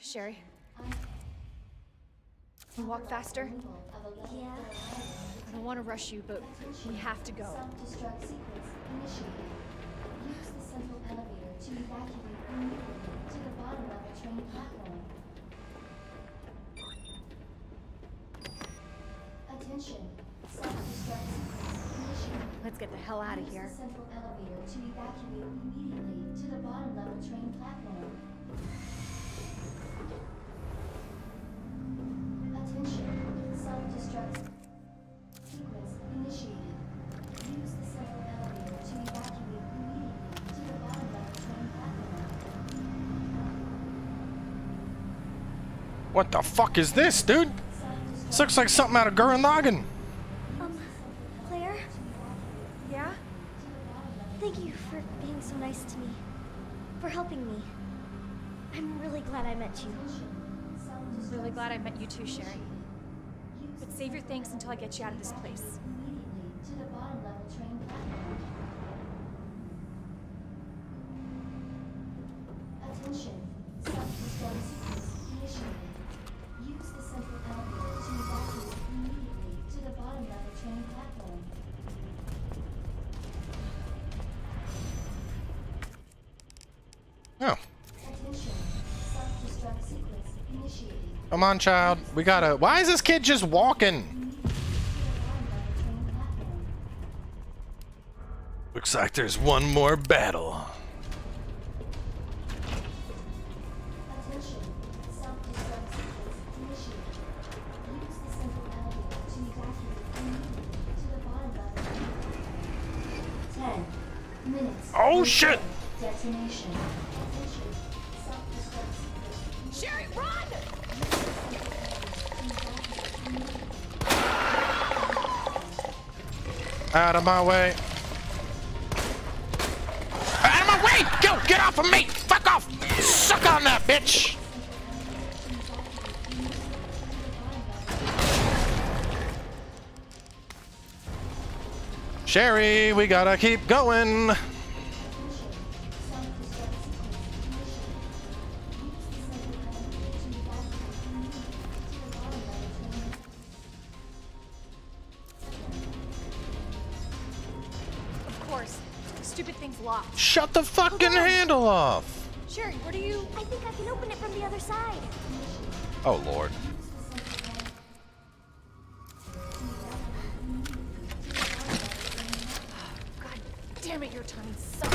Sherry. Walk faster? Yeah. I don't want to rush you, but we have to go. Self-destruct sequence initiated. Use the central elevator to evacuate immediately to the bottom of the train platform. Attention. Self-destruct sequence initiated. Let's get the hell out of here. Use the central elevator to evacuate immediately to the bottom of the train platform. Self-destruct sequence initiated. Use the central elevator to evacuate immediately to the bottom of the train platform. What the fuck is this, dude? This looks like something out of Gurren Lagann. Um, Claire? Yeah? Thank you for being so nice to me. For helping me. I'm really glad I met you. I'm really glad I met you too, Sherry. But save your thanks until I get you out of this place. Immediately to the bottom level train platform. Attention. Self-destruct sequence initiated. Use the central elevator to evacuate immediately to the bottom level train platform. Oh. Attention. Self-destruct sequence initiated. Come on, child. We gotta... Why is this kid just walking? Looks like there's one more battle. Oh, shit! Detonation. Sherry, run! Out of my way. Out of my way! Go! Get off of me! Fuck off! Suck on that, bitch! Sherry, we gotta keep going! Shut the fucking handle off! Sherry, what are you? I think I can open it from the other side. Oh, Lord. God damn it, your timing sucks.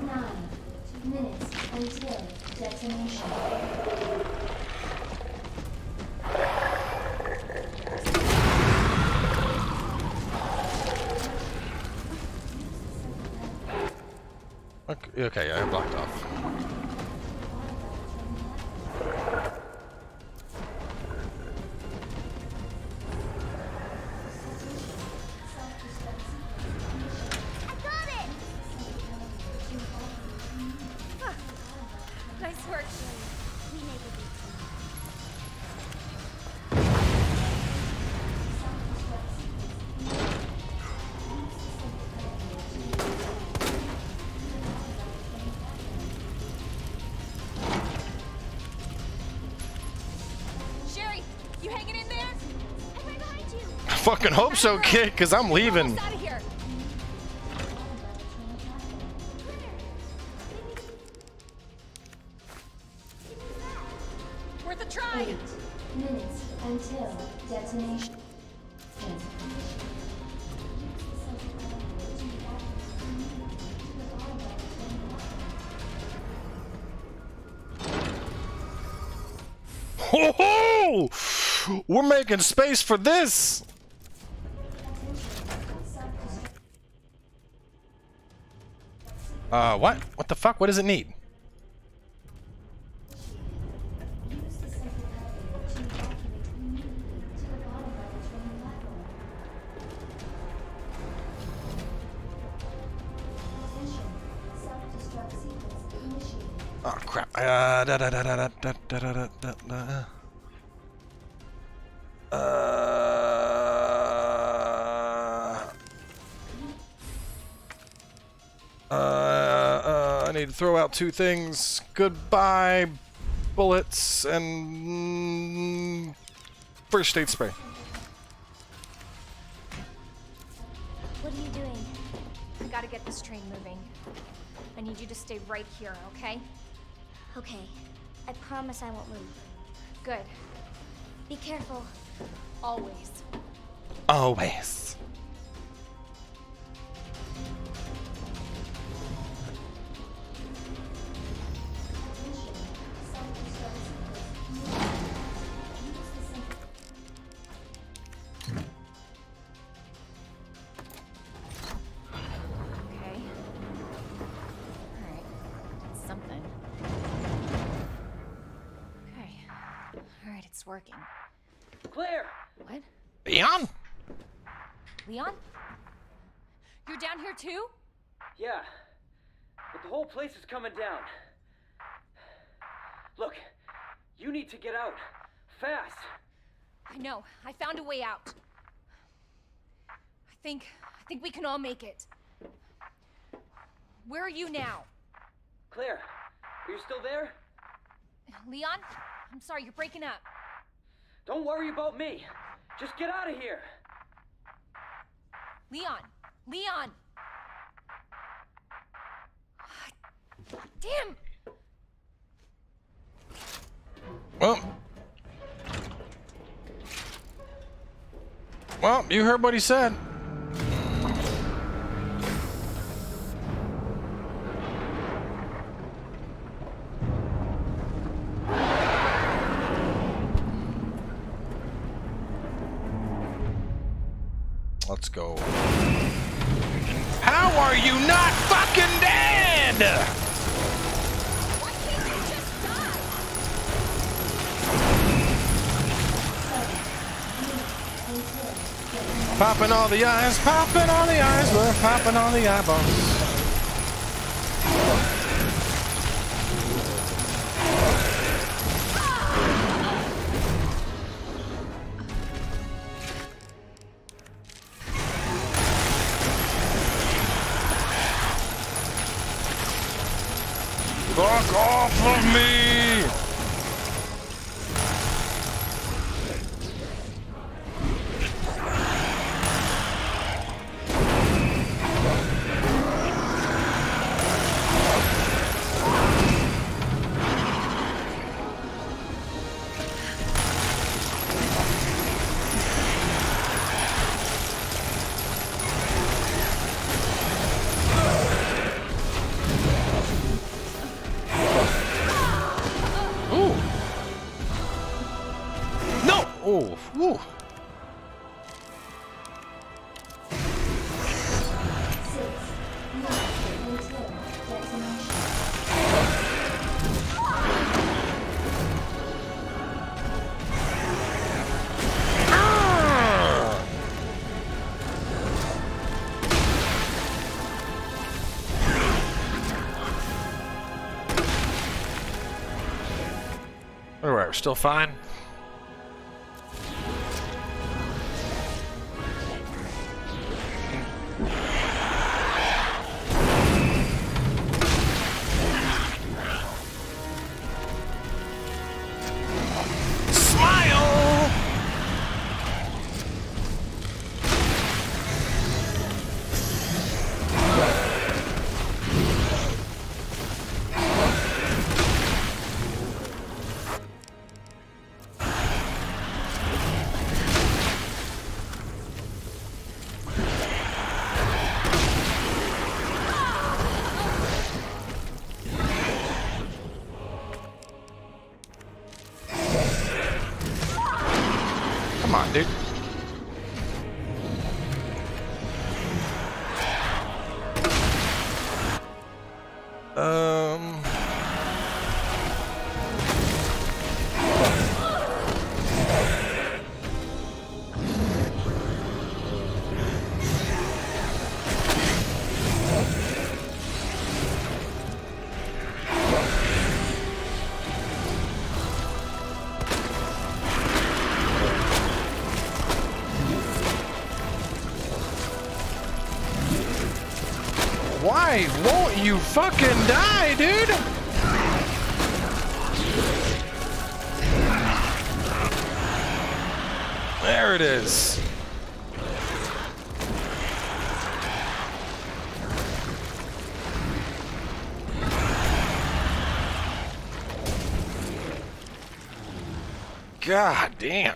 Nine minutes until detonation. Okay, okay, I am blocked off. I got it! Huh. Nice work. We made it. I fucking hope so, kid, because I'm leaving. Worth a try. Eight minutes until detonation. Ho ho! We're making space for this. Uh, what? What the fuck? What does it need? Oh crap. Uh, da, da, da, da, da, da, da, da. Uh, uh, to throw out two things. Goodbye bullets and first aid spray. What are you doing? I gotta get this train moving. I need you to stay right here, okay? Okay. I promise I won't move. Good. Be careful. Always. Always. Working. Claire! What? Leon? Leon? You're down here too? Yeah. But the whole place is coming down. Look, you need to get out. Fast. I know. I found a way out. I think... I think we can all make it. Where are you now? Claire, are you still there? Leon? I'm sorry, you're breaking up. Don't worry about me. Just get out of here. Leon. Leon. Damn. Well. Well, you heard what he said. Let's go. How are you not fucking dead? Why can't you just die? Popping all the eyes, popping all the eyes, we're popping all the eyeballs. Fuck off of me! Still fine. Smile. Why won't you fucking die, dude? There it is. God damn.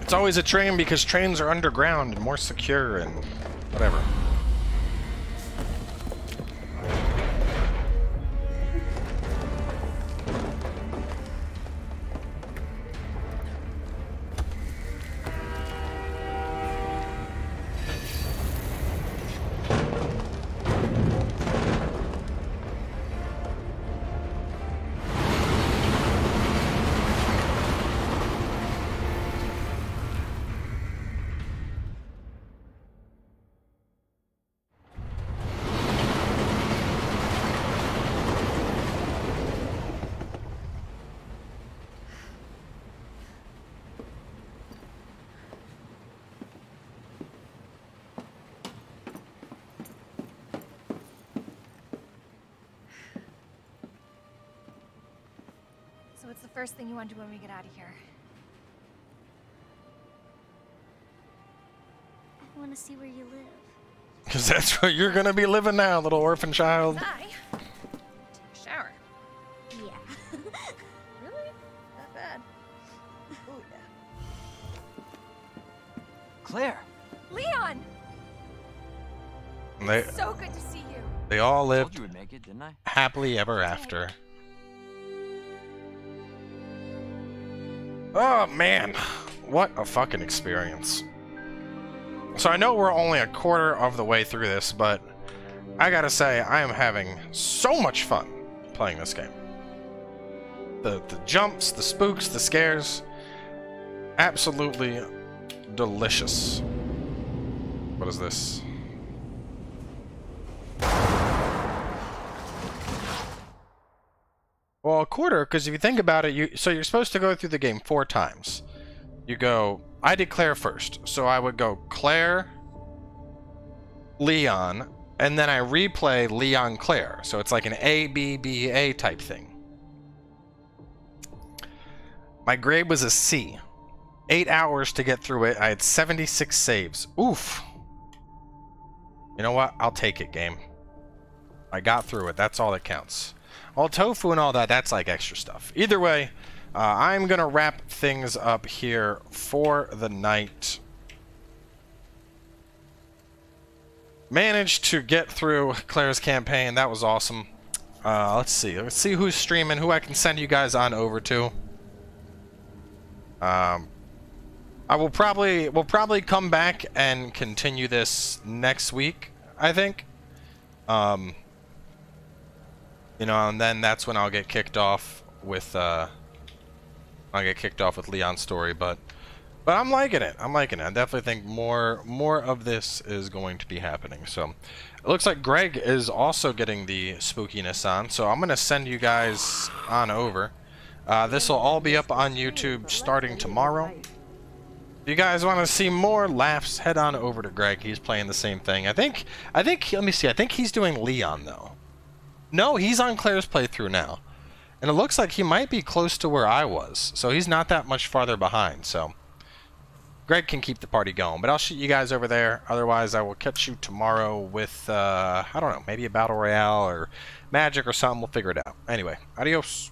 It's always a train because trains are underground and more secure and whatever. What's the first thing you want to do when we get out of here? I want to see where you live. Because that's where you're going to be living now, little orphan child. Bye. Take a shower. Yeah. Really? Not bad. Oh, yeah. Claire! Leon! They... So good to see you. They all lived it, happily ever after. Oh man, what a fucking experience. So I know we're only a quarter of the way through this, but I gotta say, I am having so much fun playing this game. The, the jumps, the spooks, the scares, absolutely delicious. What is this? Well, a quarter, because if you think about it, you so you're supposed to go through the game four times. You go, I did Claire first, so I would go Claire, Leon, and then I replay Leon Claire. So it's like an A, B, B, A type thing. My grade was a C. Eight hours to get through it. I had seventy-six saves. Oof. You know what? I'll take it, game. I got through it. That's all that counts. All tofu and all that, that's like extra stuff. Either way, uh, I'm going to wrap things up here for the night. Managed to get through Claire's campaign. That was awesome. Uh, let's see. Let's see who's streaming, who I can send you guys on over to. Um... I will probably will probably come back and continue this next week, I think. Um, you know, and then that's when I'll get kicked off with uh, I'll get kicked off with Leon's story, but but I'm liking it. I'm liking it. I definitely think more more of this is going to be happening. So it looks like Greg is also getting the spookiness on. So I'm gonna send you guys on over. Uh, this will all be up on YouTube starting tomorrow. If you guys want to see more laughs, head on over to Greg. He's playing the same thing. I think, I think, let me see. I think he's doing Leon, though. No, he's on Claire's playthrough now. And it looks like he might be close to where I was. So he's not that much farther behind. So Greg can keep the party going. But I'll shoot you guys over there. Otherwise, I will catch you tomorrow with, uh, I don't know, maybe a Battle Royale or Magic or something. We'll figure it out. Anyway, adios.